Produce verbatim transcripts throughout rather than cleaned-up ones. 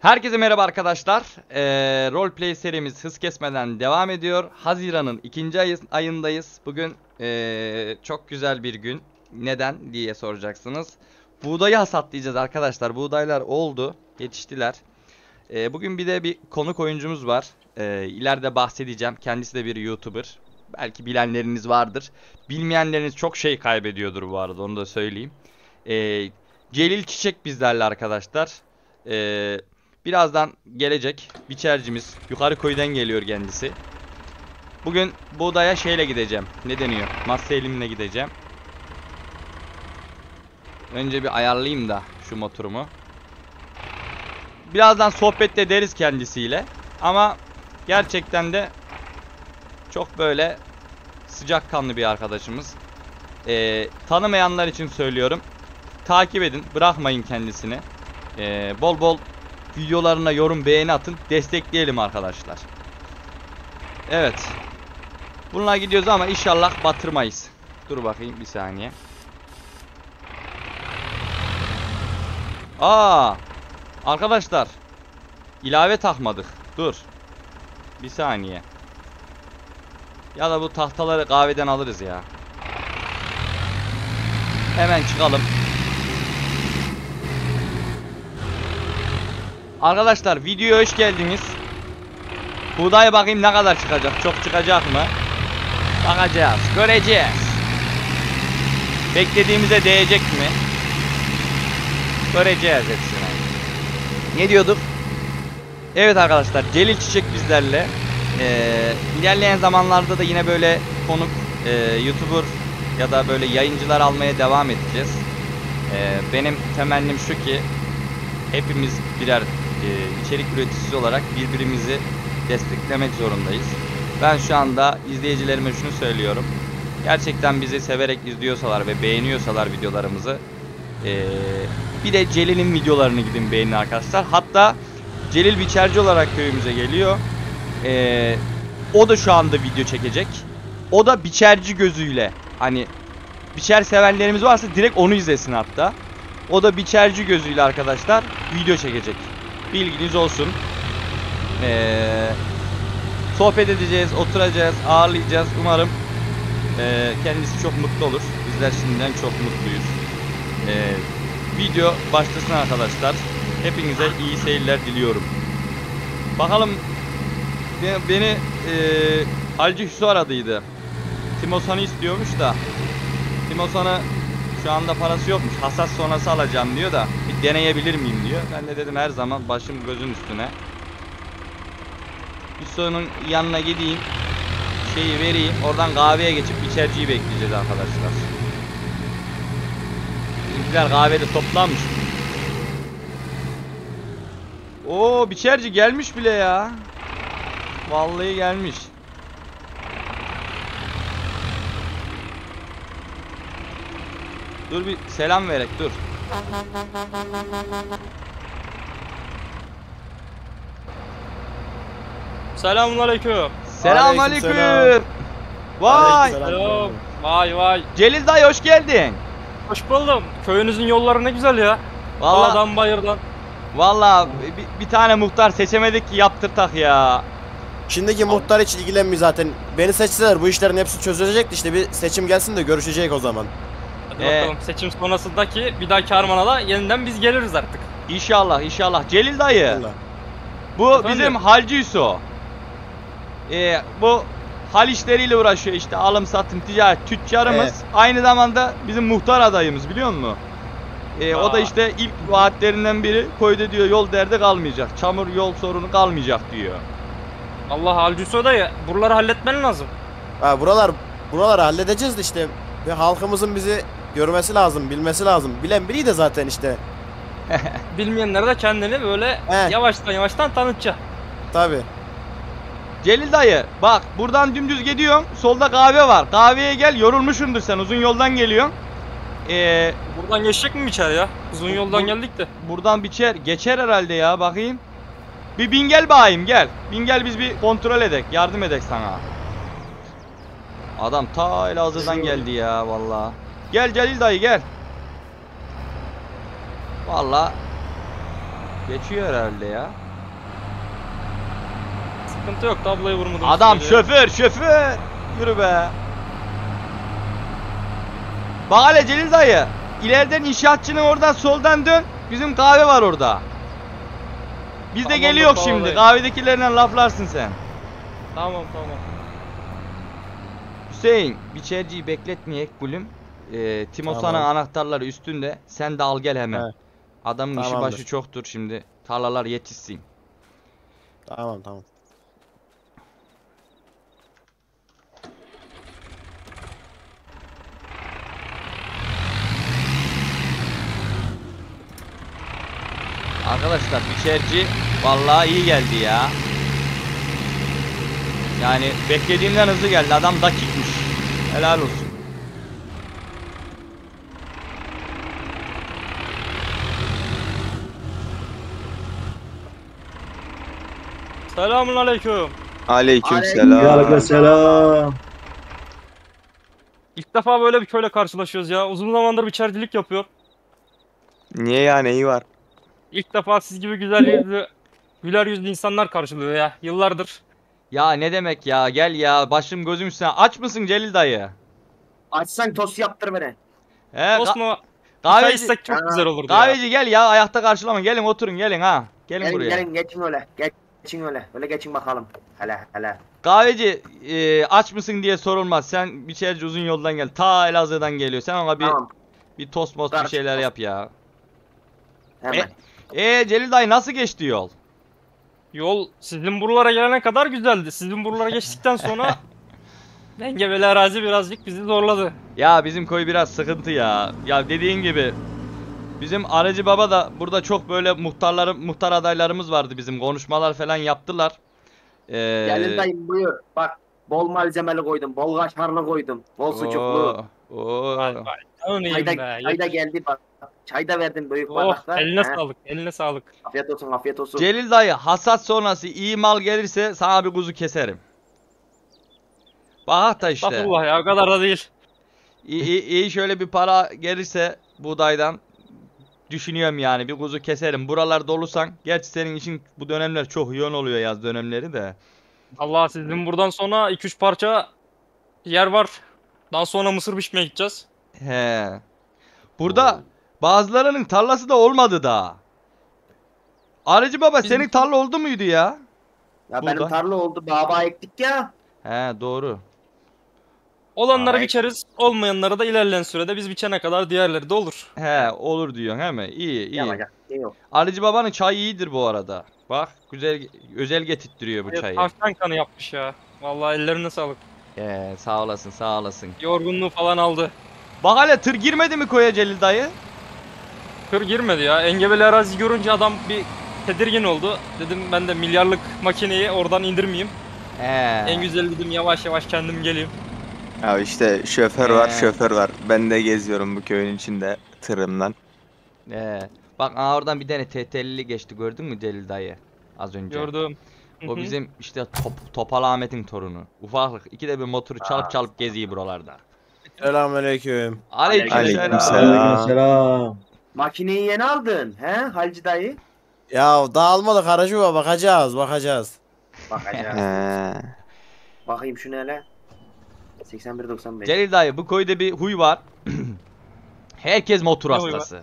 Herkese merhaba arkadaşlar. Ee, Roleplay serimiz hız kesmeden devam ediyor. Haziran'ın ikinci ayı, ayındayız. Bugün ee, çok güzel bir gün. Neden diye soracaksınız. Buğdayı hasatlayacağız arkadaşlar. Buğdaylar oldu. Yetiştiler. E, bugün bir de bir konuk oyuncumuz var. E, ileride bahsedeceğim. Kendisi de bir YouTuber. Belki bilenleriniz vardır. Bilmeyenleriniz çok şey kaybediyordur bu arada. Onu da söyleyeyim. E, Celil Çiçek bizlerle arkadaşlar. E, birazdan gelecek. Biçercimiz. Yukarı köyden geliyor kendisi. Bugün buğdaya şeyle gideceğim. Ne deniyor? Masa elimle gideceğim. Önce bir ayarlayayım da şu motorumu. Birazdan sohbet ederiz kendisiyle. Ama gerçekten de çok böyle sıcakkanlı bir arkadaşımız. Ee, tanımayanlar için söylüyorum. Takip edin. Bırakmayın kendisini. Ee, bol bol videolarına yorum, beğeni atın. Destekleyelim arkadaşlar. Evet. Bununla gidiyoruz ama inşallah batırmayız. Dur bakayım bir saniye. Aa, arkadaşlar ilave takmadık. Dur bir saniye. Ya da bu tahtaları kahveden alırız ya. Hemen çıkalım. Arkadaşlar videoya hoş geldiniz. Buğdaya bakayım ne kadar çıkacak. Çok çıkacak mı? Bakacağız, göreceğiz. Beklediğimize değecek mi? Göreceğiz hepsini. Ne diyorduk? Evet arkadaşlar, Celil Çiçek bizlerle. Ee, ilerleyen zamanlarda da yine böyle konuk e, YouTuber ya da böyle yayıncılar almaya devam edeceğiz. Ee, benim temennim şu ki hepimiz birer e, içerik üreticisi olarak birbirimizi desteklemek zorundayız. Ben şu anda izleyicilerime şunu söylüyorum. Gerçekten bizi severek izliyorsalar ve beğeniyorsalar videolarımızı, Ee, bir de Celil'in videolarını gidin beğenin arkadaşlar. Hatta Celil biçerci olarak köyümüze geliyor. ee, O da şu anda video çekecek. O da biçerci gözüyle, hani biçer sevenlerimiz varsa direkt onu izlesin hatta. O da biçerci gözüyle arkadaşlar video çekecek. Bilginiz olsun. ee, Sohbet edeceğiz, oturacağız, ağırlayacağız. Umarım e, kendisi çok mutlu olur. Bizler şimdiden çok mutluyuz. Ee, video başlasın arkadaşlar. Hepinize iyi seyirler diliyorum. Bakalım, beni e, Halci Hüsnü aradıydı. Timosan'ı istiyormuş da, Timosan'ı şu anda parası yokmuş. Hasat sonrası alacağım diyor da bir deneyebilir miyim diyor. Ben de dedim her zaman başım gözün üstüne. Hüsnü'nün yanına gideyim, şeyi vereyim, oradan kahveye geçip içerciyi bekleyeceğiz arkadaşlar. Bizler kahvede toplanmış. Oo, biçerci gelmiş bile ya. Vallahi gelmiş. Dur bir selam verek dur. Selamünaleyküm. Selamünaleyküm. Selam. Vay. Selam. Vay vay. Celil dayı hoş geldin. Hoş buldum. Köyünüzün yolları ne güzel ya. Vallahi, dağdan bayırdan. Vallahi bir, bir tane muhtar seçemedik ki yaptırtak ya. Şimdiki muhtar hiç ilgilenmiyor zaten. Beni seçseler bu işlerin hepsi çözülecekti işte. Bir seçim gelsin de görüşecek o zaman. Hadi ee, bakalım seçim sonrasındaki bir dahaki Harmana'da yeniden biz geliriz artık. İnşallah inşallah. Celil dayı. Allah. Bu efendim? Bizim Halci Hüso. Ee, bu hal işleriyle uğraşıyor işte, alım satım ticaret tüccarımız, evet. Aynı zamanda bizim muhtar adayımız biliyor musun? Ee, o da işte ilk vaatlerinden biri köyde diyor yol derdi kalmayacak, çamur yol sorunu kalmayacak diyor. Allah Halcısı odayı buraları halletmen lazım. Ha, buralar buraları halledeceğiz işte ve halkımızın bizi görmesi lazım, bilmesi lazım. Bilen biri de zaten işte. Bilmeyenler de kendini böyle he, yavaştan yavaştan tanıtacak. Tabi. Celil dayı bak buradan dümdüz gidiyorum, solda kahve var, kahveye gel, yorulmuşsundur sen, uzun yoldan geliyorsun. ee, Buradan geçecek mi biçer ya, uzun yoldan bu, geldik de. Buradan biçer geçer herhalde ya, bakayım. Bir bin gel bakayım, gel bin gel, biz bir kontrol edek, yardım edek sana. Adam ta Elazığ'dan geldi ya vallahi. Gel Celil dayı gel. Vallahi Geçiyor herhalde ya. Sıkıntı yok, tablayı vurmadım. Adam şoför şoför. Yürü be. Bak hele Celil dayı. İleriden inşaatçının oradan soldan dön. Bizim kahve var orada. Biz tamam, de geliyoruz şimdi. Dayı. Kahvedekilerle laflarsın sen. Tamam tamam. Hüseyin, biçerciyi bekletmeyek bulum. Ee, Timo tamam. Sana anahtarları üstünde. Sen de al gel hemen. Evet. Adamın tamamdır. İşi başı çoktur şimdi. Tarlalar yetişsin. Tamam tamam. Arkadaşlar biçerci vallahi iyi geldi ya. Yani beklediğimden hızlı geldi. Adam dakikmiş. Helal olsun. Selamun aleyküm. Aleyküm selam. Aleyküm selam. İlk defa böyle bir köyle karşılaşıyoruz ya. Uzun zamandır biçercilik yapıyor. Niye ya, neyi var? İlk defa siz gibi güzel yüzlü, güler yüzlü insanlar karşılıyor ya. Yıllardır. Ya ne demek ya, gel ya, başım gözüm üstüne. Aç mısın Celil dayı? Açsan tost yaptır beni. He, tost mu? Kahveci içsek çok aa, güzel olurdu. Kahveci ya. Gel ya, ayakta karşılama. Gelin oturun, gelin ha. Gelin, gelin buraya. Gelin geçin öyle. Geçin öyle. Öyle geçin bakalım. Hele hele. Kahveci e, aç mısın diye sorulmaz. Sen biçerci uzun yoldan gel. Ta Elazığ'dan geliyor. Sen ona bir tamam. bir tost most bir şeyler yap ya. Hemen. E, e Celil dayı nasıl geçti yol? Yol sizin buralara gelene kadar güzeldi. Sizin buralara geçtikten sonra engebeli arazi birazcık bizi zorladı. Ya bizim koy biraz sıkıntı ya. Ya dediğin gibi bizim aracı baba da burada çok böyle muhtarları, muhtar adaylarımız vardı bizim. Konuşmalar falan yaptılar. Ee... Celil dayım buyur. Bak bol malzemeli koydum. Bol kaşarlı koydum. Bol sucuklu. Oo. Hayda geldi bak. Çay da verdim büyük bardaklar. Oh, eline he. sağlık, eline sağlık. Afiyet olsun, afiyet olsun. Celil dayı, hasat sonrası iyi mal gelirse sana bir kuzu keserim. Bak da işte. Estağfurullah ya, o kadar da değil. İyi, iyi, iyi şöyle bir para gelirse buğdaydan düşünüyorum yani, bir kuzu keserim. Buralar dolusan, gerçi senin için bu dönemler çok yoğun oluyor, yaz dönemleri de. Allah sizin buradan sonra iki üç parça yer var. Daha sonra mısır biçmeye gideceğiz. He. Burada... Oo. Bazılarının tarlası da olmadı daha. Arıcı baba bizim... senin tarla oldu muydu ya? Ya burada. Benim tarla oldu. Baba ektik ya. He doğru. Olanları biçeriz. Olmayanları da ilerleyen sürede biz biçene kadar diğerleri de olur. He olur diyorsun he mi? İyi iyi. Ya, ya, Arıcı babanın çayı iyidir bu arada. Bak güzel özel getirttiriyor bu evet, çayı. Tavşan kanı yapmış ya. Vallahi ellerine sağlık. He sağ olasın sağ olasın. Yorgunluğu falan aldı. Bak hele tır girmedi mi koya Celil dayı? Kır girmedi ya. Engebeli arazi görünce adam bir tedirgin oldu. Dedim ben de milyarlık makineyi oradan indirmeyeyim. Ee. En güzel dedim yavaş yavaş kendim geleyim. Ya işte şoför ee. var şoför var. Ben de geziyorum bu köyün içinde tırımdan. Ee. Bak aa, oradan bir tane T T'lili geçti gördün mü Celil dayı az önce? Gördüm. O bizim işte top, Topal Ahmet'in torunu. Ufaklık. İki de bir motoru çalıp çalıp geziyor buralarda. Selamünaleyküm. Aleykümselam. Aleykümselam. Makineyi yeni aldın he Halci dayı? Ya daha almadık aracı var, bakacağız bakacağız. Bakacağız. Bakayım şunu hele. seksen bir doksan beş. Celil dayı bu köyde bir huy var. Herkes motor hastası.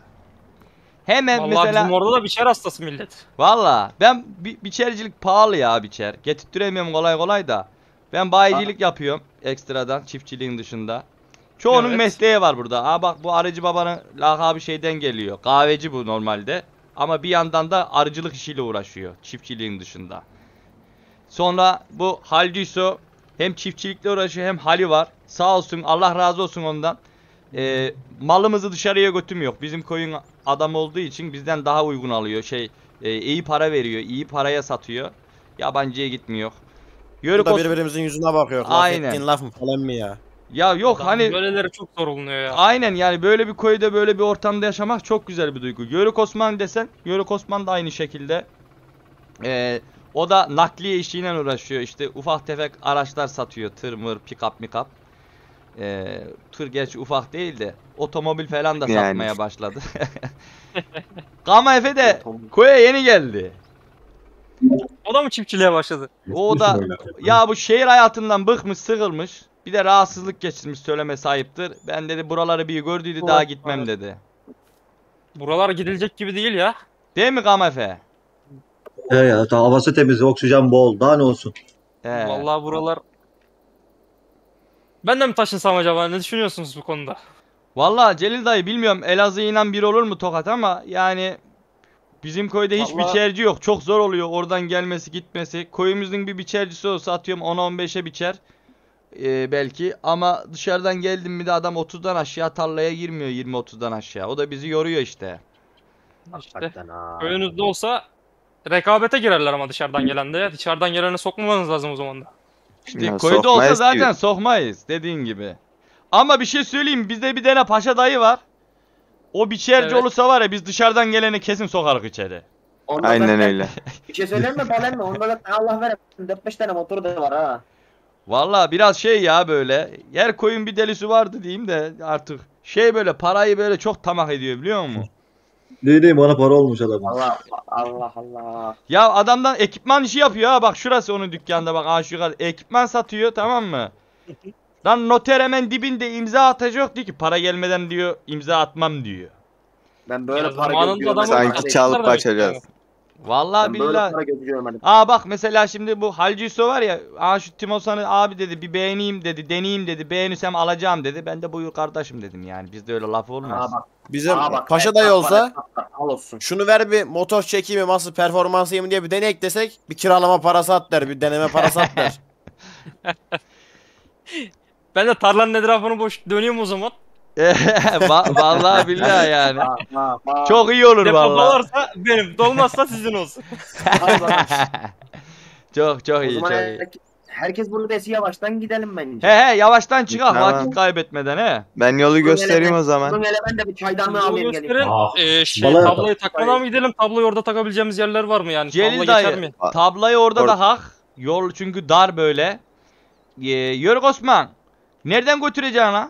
Hemen vallahi mesela. Vallahi bizim orada da biçer hastası millet. Vallahi ben bi biçercilik pahalı ya biçer. Getirttiremiyorum kolay kolay da. Ben bayicilik yapıyorum ekstradan çiftçiliğin dışında. Çoğunun evet. mesleği var burada. Aa bak bu arıcı babanın lakabı şeyden geliyor. Kahveci bu normalde. Ama bir yandan da arıcılık işiyle uğraşıyor. Çiftçiliğin dışında. Sonra bu Haldiso hem çiftçilikle uğraşıyor hem hali var. Sağ olsun Allah razı olsun ondan. Ee, malımızı dışarıya götürmüyor. Bizim koyun adam olduğu için bizden daha uygun alıyor. Şey e, iyi para veriyor. İyi paraya satıyor. Yabancıya gitmiyor. Yörük burada birbirimizin yüzüne bakıyor. Aynen. Laf ettiğin laf mı falan mı ya? Ya yok adam, hani böyleleri çok zor olunuyor ya. Aynen yani böyle bir köyde böyle bir ortamda yaşamak çok güzel bir duygu. Yörük Osman desen Yörük Osman da aynı şekilde ee, o da nakliye işiyle uğraşıyor. İşte ufak tefek araçlar satıyor. Tır mır, pikap mikap. E, tır geç ufak değil de otomobil falan da yani satmaya başladı. Gama Efe de köye yeni geldi. O da mı çiftçiliğe başladı? O da ya bu şehir hayatından bıkmış, sıkılmış. Bir de rahatsızlık geçirmiş, söyleme sahiptir. Ben dedi buraları bir gördüydü o, daha gitmem evet dedi. Buralar gidilecek gibi değil ya. Değil mi Gama Efe? He ya, havası temiz, oksijen bol, daha ne olsun. He. Vallahi buralar... Ben de mi taşınsam acaba? Ne düşünüyorsunuz bu konuda? Vallahi Celil dayı bilmiyorum, Elazığ'a inen biri olur mu Tokat ama yani bizim köyde hiç vallahi... biçerci yok. Çok zor oluyor oradan gelmesi gitmesi. Köyümüzün bir biçercisi olsa atıyorum on on beşe biçer ee, belki ama dışarıdan geldim mi de adam otuzdan aşağı tarlaya girmiyor, yirmi otuzdan aşağı. O da bizi yoruyor işte. İşte köyünüzde olsa rekabete girerler ama dışarıdan gelen de. Dışarıdan gelene sokmamanız lazım o zaman da. İşte ya, köyde olsa zaten gibi sokmayız dediğin gibi. Ama bir şey söyleyeyim, bizde bir tane paşa dayı var. O biçerci evet olursa var ya biz dışarıdan geleni kesin sokarık içeri. Ondan aynen öyle. Bir şey söyleyeyim mi falan mı? Onda da Allah veremesin dört beş tane motoru da var ha. Valla biraz şey ya böyle. Yer koyun bir delisi vardı diyeyim de artık. Şey böyle parayı böyle çok tamak ediyor biliyor musun? Ne diyeyim bana para olmuş adam. Allah Allah Allah. Ya adamdan ekipman işi yapıyor ha, bak şurası onun dükkanda bak aşıkar ekipman satıyor tamam mı? Lan noter hemen dibinde imza atacak diyor ki para gelmeden diyor imza atmam diyor. Ben böyle ya para gözüküyorum. Sanki çalıp kaçacağız. Vallahi billahi. Aa bak mesela şimdi bu Halci Hüso var ya. Aa şu Timosan'ı abi dedi bir beğeneyim dedi. Deneyeyim dedi. Beğenirsem alacağım dedi. Ben de buyur kardeşim dedim yani. Bizde öyle laf olmaz. Aa bak. Bizim Aa bak, paşa dayı olsa şunu ver bir motor çekimi nasıl performansı yemin diye bir deney desek bir kiralama parası at der. Bir deneme parası at der. Ben de tarlanın etrafını boş dönüyorum o zaman. Vallahi billahi yani. Çok iyi olur vallahi. Depo dolarsa benim, dolmazsa sizin olsun. Çok çok iyi, çok iyi. Herkes bunu desi yavaştan gidelim bence. He he yavaştan çıkar vakit kaybetmeden he. Ben yolu göstereyim o zaman. Bunun hele ben de bir çaydanlığı alayım geleyim. Eee şey tabloyu takmadan mı gidelim? Tabloyu orada takabileceğimiz yerler var mı yani? Celil dayı tablayı orada da hak. Yol çünkü dar böyle. Yörük Osman. Nereden götüreceğin ha?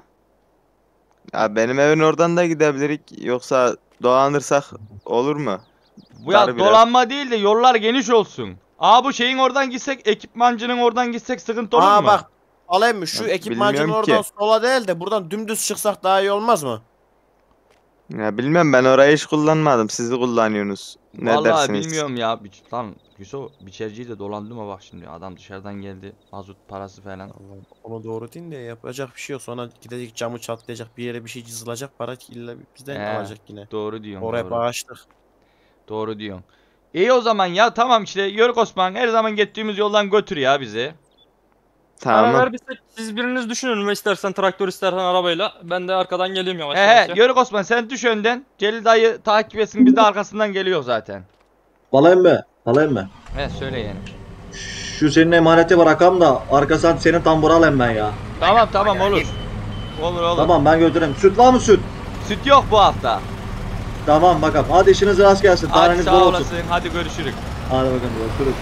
Ya benim evin oradan da gidebilirik. Yoksa dolanırsak olur mu? Bu ya dolanma değil de yollar geniş olsun. Aa bu şeyin oradan gitsek, ekipmancının oradan gitsek sıkıntı olur mu? Aa bak alayım mı? Şu ekipmancının oradan sola değil de buradan dümdüz çıksak daha iyi olmaz mı? Ya bilmem ben orayı hiç kullanmadım. Siz de kullanıyorsunuz. Ne vallahi dersiniz? Vallahi bilmiyorum ya. Lan Yusuf biçerciyle dolandım ama bak şimdi adam dışarıdan geldi. Mazot parası falan. Onu doğru din de yapacak bir şey yok. Sonra gidecek camı çatlayacak bir yere bir şey cızılacak. Para illa bizden he, alacak yine. Doğru diyorsun. Oraya doğru bağıştık. Doğru diyorsun. İyi o zaman ya tamam işte Yörük Osman her zaman gittiğimiz yoldan götür ya bizi. Tamam. Ver, siz biriniz düşünün istersen traktör istersen arabayla ben de arkadan geleyim yavaş he yavaş. He Yörük Osman sen düş önden. Celil dayı takip etsin biz de arkasından geliyor zaten. Alayım mı? Alayım mı? He söyle yani. Şu senin emaneti bırakam da arkasından senin tambura alayım ben ya. Tamam tamam olur. Olur olur. Tamam ben götüreyim. Süt var mı süt? Süt yok bu hafta. Tamam bakalım. Hadi işiniz rast gelsin. Hadi sağ olasın. Hadi görüşürük. Hadi bakalım görüşürük.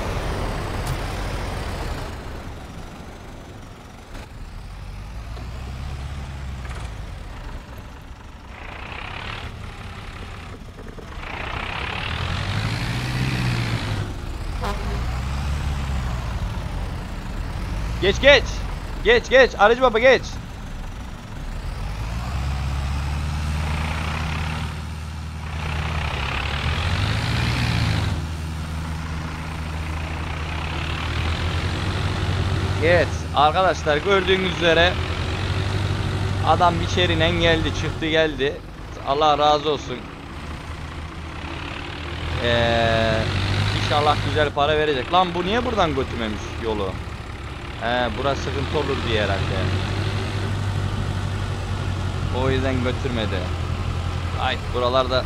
Geç geç. Geç geç. Aracı baba geç. Evet arkadaşlar gördüğünüz üzere adam biçeriyle geldi çıktı geldi. Allah razı olsun. Ee, inşallah güzel para verecek. Lan bu niye buradan götürmemiş yolu? He burası sıkıntı olur diye herhalde. O yüzden götürmedi. Ay buralarda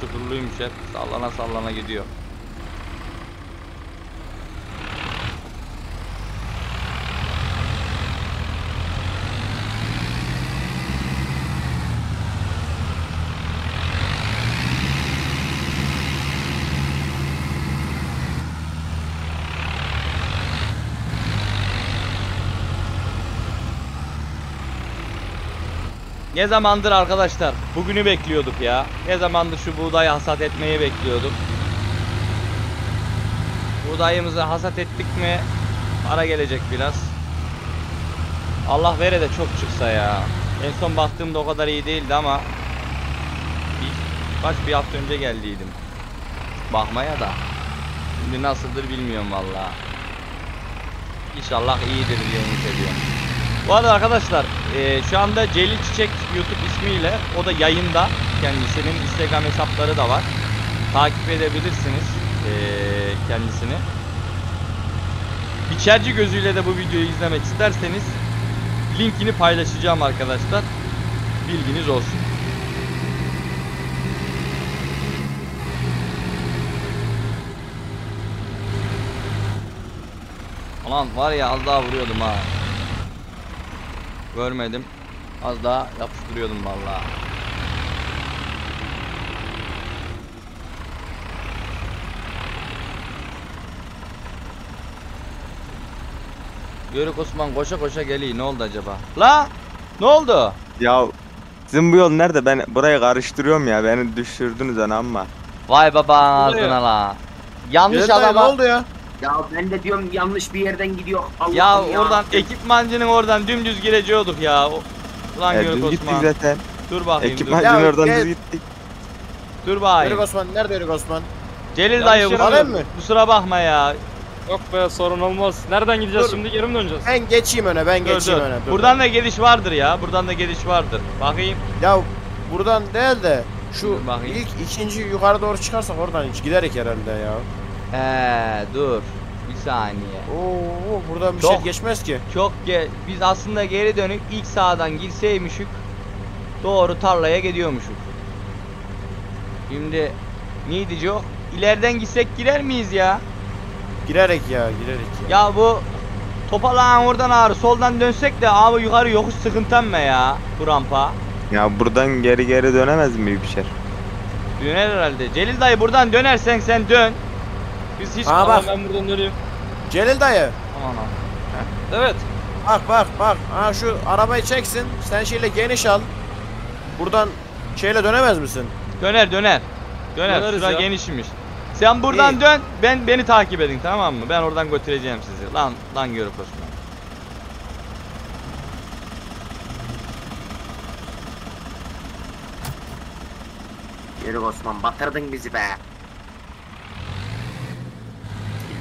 çukurluymuş hep sallana sallana gidiyor. Ne zamandır arkadaşlar bugünü bekliyorduk ya. Ne zamandır şu buğdayı hasat etmeyi bekliyorduk. Buğdayımızı hasat ettik mi para gelecek biraz. Allah vere de çok çıksa ya. En son baktığımda o kadar iyi değildi ama kaç bir hafta önce geldiydim bakmaya da. Şimdi nasıldır bilmiyorum valla. İnşallah iyidir diye ümit ediyorum. Bu arada arkadaşlar e, şu anda Celil Çiçek YouTube ismiyle o da yayında. Kendisinin Instagram hesapları da var. Takip edebilirsiniz e, kendisini. İçerci gözüyle de bu videoyu izlemek isterseniz linkini paylaşacağım arkadaşlar. Bilginiz olsun. Lan var ya, az daha vuruyordum ha. Görmedim. Az daha yapıştırıyordum vallahi. Yörük Osman koşa koşa geliyor. Ne oldu acaba? La! Ne oldu? Ya sizin bu yol nerede? Ben burayı karıştırıyorum ya. Beni düşürdünüz ana ama. Vay baba ağzına la. Yanlış adama. Ne oldu ya? Ya ben de diyorum yanlış bir yerden gidiyor. Allah ya, ya oradan ekipmancının oradan dümdüz gireciyorduk ya. Ulan e, Yörük Osman. Zaten. Dur bakayım. Ekipmancının dur. oradan düz gittik. Dur bakayım. Yörük Osman nerede Yörük Osman? Celil dayı vurdu. Kusura bakma ya. Yok be, sorun olmaz. Nereden gideceğiz dur. şimdi? Geri mi döneceğiz? Ben geçeyim öne. Ben dur, geçeyim dur. öne. Dur, buradan dur. da geliş vardır ya. Buradan da geliş vardır. Bakayım. Ya buradan değil de şu ilk ikinci yukarı doğru çıkarsak oradan hiç giderek herhalde ya. Eee dur bir saniye. Oo buradan bir çok, şey geçmez ki. Çok ge biz aslında geri dönüp ilk sağdan girseymişük doğru tarlaya gidiyormuşuk. Şimdi neydi Joe? İleriden gitsek girer miyiz ya? Girerek ya girerek ya. Ya bu topalağın oradan ağır soldan dönsek de abi yukarı yokuş sıkıntılanma ya bu rampa. Ya buradan geri geri dönemez mi bir şey? Döner herhalde. Celil dayı buradan dönersen sen dön. Biz hiç Aa, bak. Ben buradan dönüyorum. Celil dayı. Aman abi. Evet. Bak bak bak. Ha şu arabayı çeksin. Sen şeyle geniş al. Buradan şeyle dönemez misin? Döner döner. Döner. Şura genişmiş. Sen buradan İyi. dön. Ben beni takip edin tamam mı? Ben oradan götüreceğim sizi. Lan lan Yörük Osman. Yörük Osman batırdın bizi be.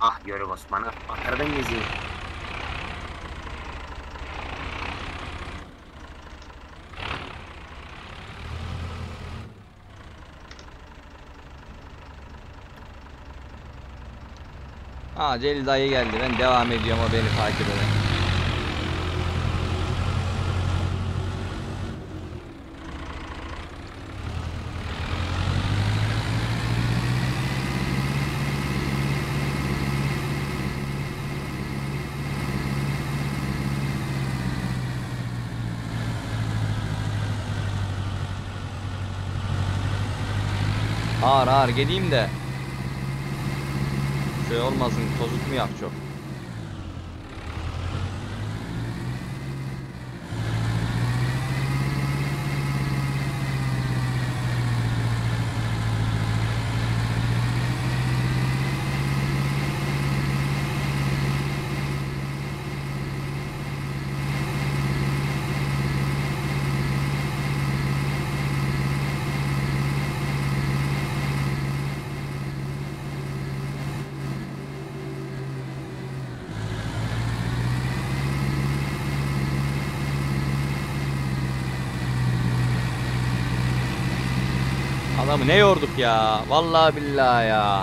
Ah Yörük Osman'ı batırdın bizi. Aa Celil dayı geldi, ben devam ediyorum, o beni takip eder. Ağır ağır geleyim de şey olmasın, tozuk mu yap çok. Adamı ne yorduk ya, vallahi billahi ya.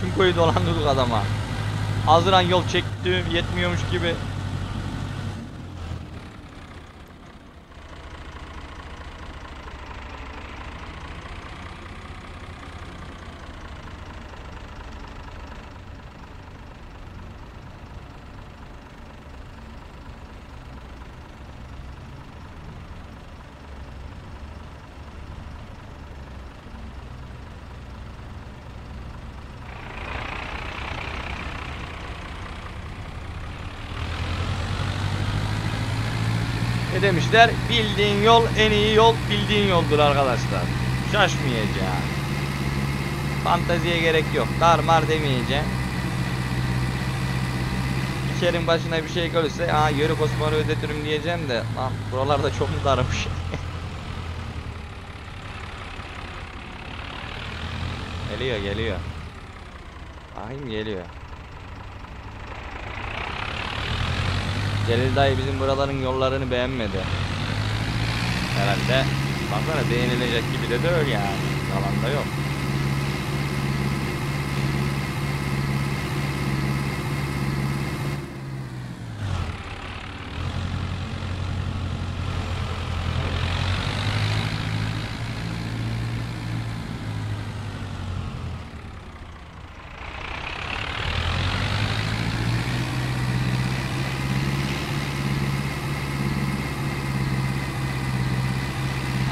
Tüm koyu dolandırdık adama. Hazıran yol çekti, yetmiyormuş gibi. Ne demişler? Bildiğin yol en iyi yol, bildiğin yoldur arkadaşlar. Şaşmayacağım. Fanteziye gerek yok. Darmar demeyeceğim. İçerin başına bir şey görürse, aa yörük Osman'ı ödetirim diyeceğim de, lan buralarda çok mu darmış? Geliyor geliyor. Ahim geliyor. Celil dayı bizim buraların yollarını beğenmedi. Herhalde baksana beğenilecek gibi de değil yani. Yalan da yok.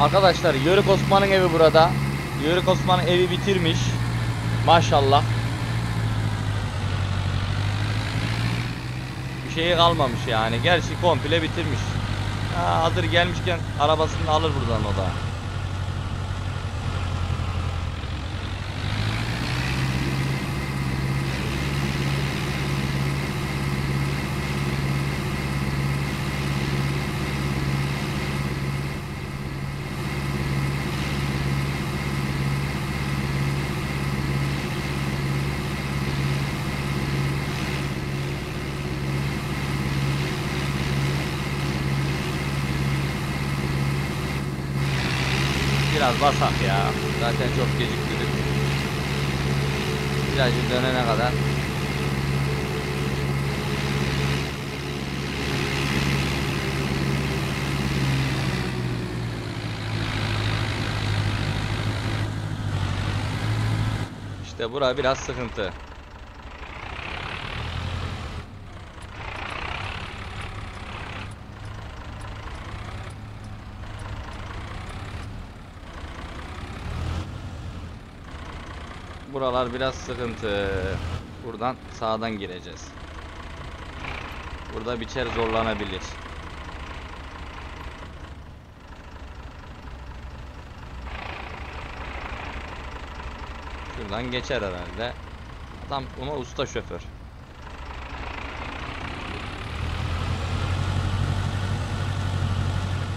Arkadaşlar Yörük Osman'ın evi burada. Yörük Osman'ın evi bitirmiş. Maşallah. Bir şeyi kalmamış yani. Gerçi komple bitirmiş. Ha, hazır gelmişken arabasını alır buradan o da. Biraz basak ya. Zaten çok geciktirdik. Virajı dönene kadar. İşte bura biraz sıkıntı. Buralar biraz sıkıntı. Buradan sağdan gireceğiz. Burada biçer zorlanabilir. Şuradan geçer herhalde. Adam ona usta şoför.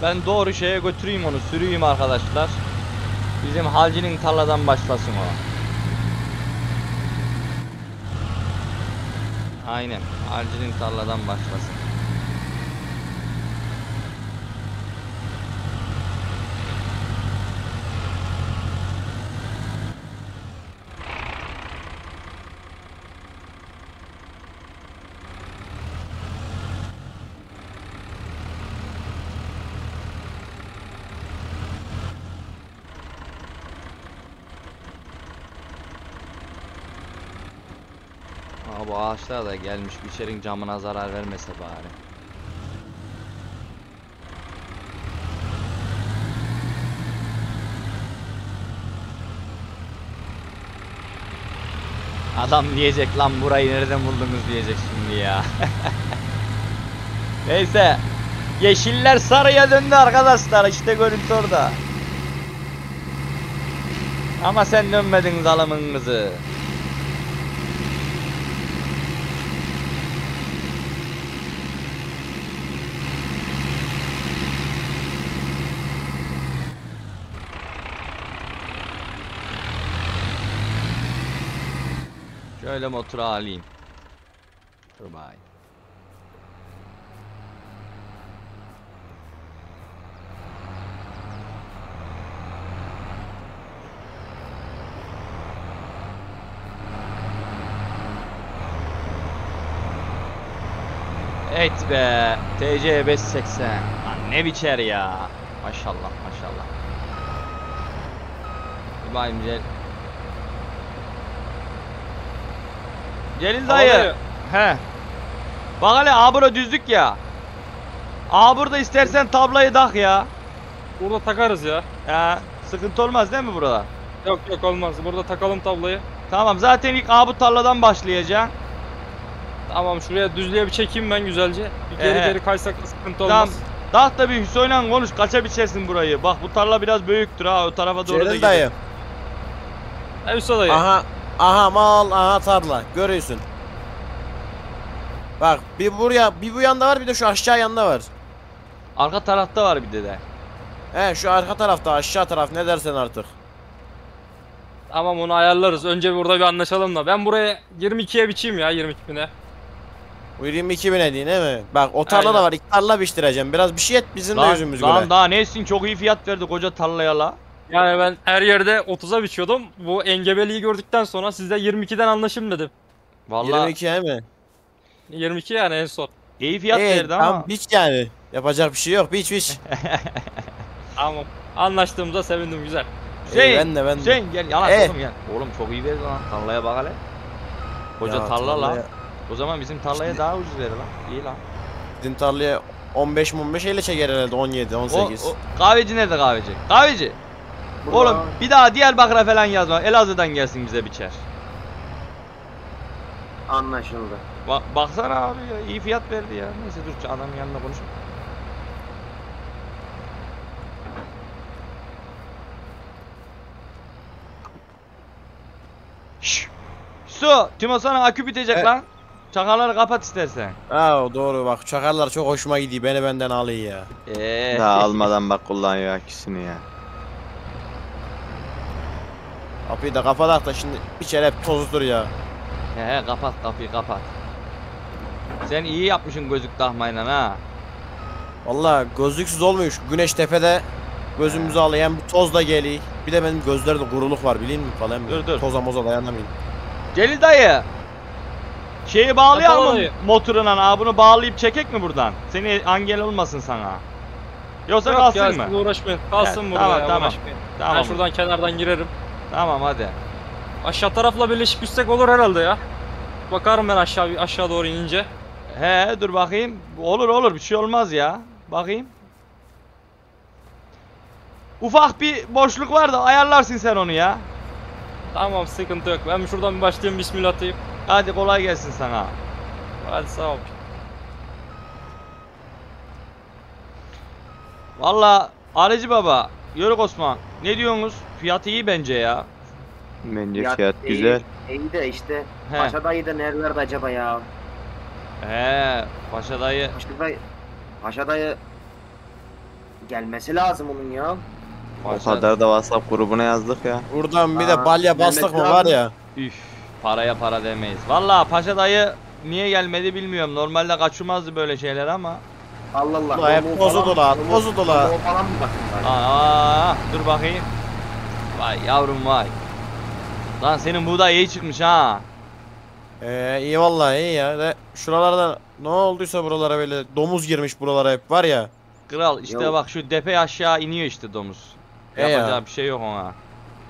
Ben doğru şeye götüreyim onu, sürüyüm arkadaşlar. Bizim halcinin tarladan başlasın o. Aynen. Halcinin tarladan başlasın. Bu ağaçlar da gelmiş, biçerin camına zarar vermese bari. Adam diyecek lan burayı nereden buldunuz diyecek şimdi ya. Neyse, yeşiller sarıya döndü arkadaşlar, işte görüntü orada. Ama sen dönmedin zalımın kızı. Şöyle motoru alayım. Turbay. Evet be. T C beş yüz seksen. Lan ne biçer ya. Maşallah maşallah. Turbay'ım gel. Celil dayı. He. Bak hele aha bura düzlük ya. Aha burada istersen tablayı tak ya. Burada takarız ya. Ya sıkıntı olmaz değil mi burada? Yok yok olmaz. Burada takalım tablayı. Tamam zaten ilk aha bu tarladan başlayacağım. Tamam şuraya düzlüğe bir çekeyim ben güzelce. Bir geri ee. geri kaysak sıkıntı olmaz. Tamam. Daha da bir Hüsoy'la konuş, kaça biçersin burayı. Bak bu tarla biraz büyüktür ha, o tarafa doğru Celil da dayı. He Hüso dayı. Aha, aha mal, aha tarla. Görüyorsun. Bak bir buraya, bir bu yanda var, bir de şu aşağı yanda var. Arka tarafta var bir de de. He şu arka tarafta, aşağı taraf ne dersen artık. Tamam onu ayarlarız. Önce burada bir anlaşalım da. Ben buraya yirmi ikiye biçeyim ya, yirmi iki bine. yirmi iki bine değil mi? Bak o tarla aynen da var. İki tarla biçtireceğim. Biraz bir şey et bizim lan, de yüzümüz lan göre. Daha ne etsin? Çok iyi fiyat verdi koca tarlaya la. Yani ben her yerde otuza biçiyordum. Bu engebeliği gördükten sonra sizde yirmi ikiden anlaşayım dedim. Vallahi yirmi iki he mi? yirmi iki yani en son. İyi fiyat evet, verdi ama. Biç yani. Yapacak bir şey yok. Biç biç. Tamam. Anlaştığımıza sevindim. Güzel. Şey, ben de ben de. Şey, gel yalan e. oğlum gel. Oğlum çok iyi verdi lan. Tarlaya bak hele. Koca ya, tarla tarlaya... la. O zaman bizim tarlaya şimdi... daha ucuz verir lan. İyi lan. Bizim tarlaya on beş on beş ile çeker herhalde, on yedi on sekiz. O, o, kahveci nerede kahveci? Kahveci. Burada. Oğlum bir daha Diyarbakır'a falan yazma. Elazığ'dan gelsin bize biçer. Anlaşıldı. Ba baksana abi ya, iyi fiyat verdi ya. Neyse dur adamın yanına konuşma. Su, Timo sana akü bitecek e. lan. Çakarları kapat istersen. Aa doğru bak, çakarlar çok hoşuma gidiyor. Beni benden alıyor ya. Eee. Daha almadan bak kullanıyor aküsünü ya. Kapıyı da kapat da şimdi içeri hep tozdur ya. He he kapat kapıyı kapat. Sen iyi yapmışsın gözlük takmayla ha. Vallahi gözlüksüz olmuyor şu güneş tepede. Gözümüzü alayan bu toz da geliyor. Bir de benim gözlerde kuruluk var bileyim mi falan. Dur dur. Toza moza dayanamayayım. Celil dayı. Şeyi bağlayalım mı motoruna? Aa, bunu bağlayıp çekek mi buradan? Seni engel olmasın sana. Yoksa yok, kalsın ya, mı? Uğraşmayın. Kalsın evet, burada. Tamam ya, tamam. Tamam. Ben şuradan kenardan girerim. Tamam hadi. Aşağı tarafla birleşip üstsek olur herhalde ya. Bakarım ben aşağı aşağı doğru inince. He dur bakayım. Olur olur bir şey olmaz ya. Bakayım. Ufak bir boşluk var da ayarlarsın sen onu ya. Tamam sıkıntı yok. Ben şuradan bir başlayayım, bismillah atayım. Hadi kolay gelsin sana. Hadi sağ ol. Valla Arıcı Baba, Yörük Osman ne diyorsunuz? Fiyatı iyi bence ya. Bence fiyat, fiyat iyi, güzel. İyi de işte he. Paşa dayı da nerelerde acaba ya? He Paşa dayı. Paşa dayı, Paşa dayı gelmesi lazım onun ya. O kadar da WhatsApp grubuna yazdık ya. Buradan bir aa, de balya bastık mı var ya. Üf, paraya para demeyiz. Vallahi Paşa dayı niye gelmedi bilmiyorum. Normalde kaçırmazdı böyle şeyler ama. Allah Allah. Ulan hep bozu dola, bozu dola. Aa, dur bakayım. Vay yavrum vay. Lan senin buğday iyi çıkmış ha. Ee, iyi vallahi iyi ya. Şuralarda ne olduysa buralara böyle domuz girmiş buralara hep var ya. Kral işte yok. Bak şu depe aşağı iniyor işte domuz. Yapacağı ya. Bir şey yok ona.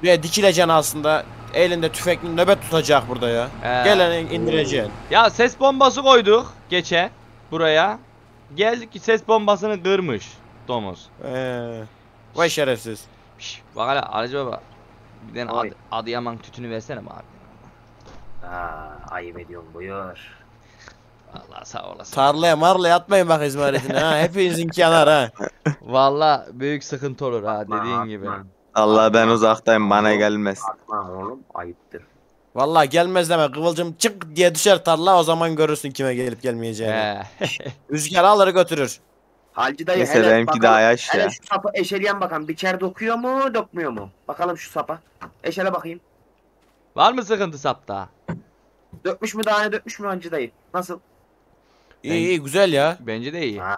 Ya dikileceksin aslında. Elinde tüfekli nöbet tutacak burada ya. Ee. Gelen indireceksin. Ya ses bombası koyduk geçe buraya. Geldik ki ses bombasını kırmış domuz. Eee. Vay şerefsiz. Şş, bak hala Arıcı Baba. Bir tane Ad Adıyaman tütünü versene abi. Aa, ayıp ediyorum buyur. Vallahi sağ olasın. Tarlaya marlaya atmayın bak izmaritine ha. Hepinizinki yanar ha. Valla büyük sıkıntı olur ha dediğin gibi. Allah ben uzaktayım bana gelmez. Atma oğlum ayıptır. Valla gelmez deme kıvılcım çık diye düşer tarla, o zaman görürsün kime gelip gelmeyeceğini. Rüzgar alır götürür. Halci dayı mesela hele benimki bakalım, daha yaş hele ya. Şu sapı eşeleyen bakalım, biçer dokuyor mu dokmuyor mu? Bakalım şu sapa. Eşele bakayım. Var mı sıkıntı sapta? Dökmüş mü daha ne dökmüş mü Halci dayı? Nasıl? İyi ben, iyi güzel ya. Bence de iyi. Ha.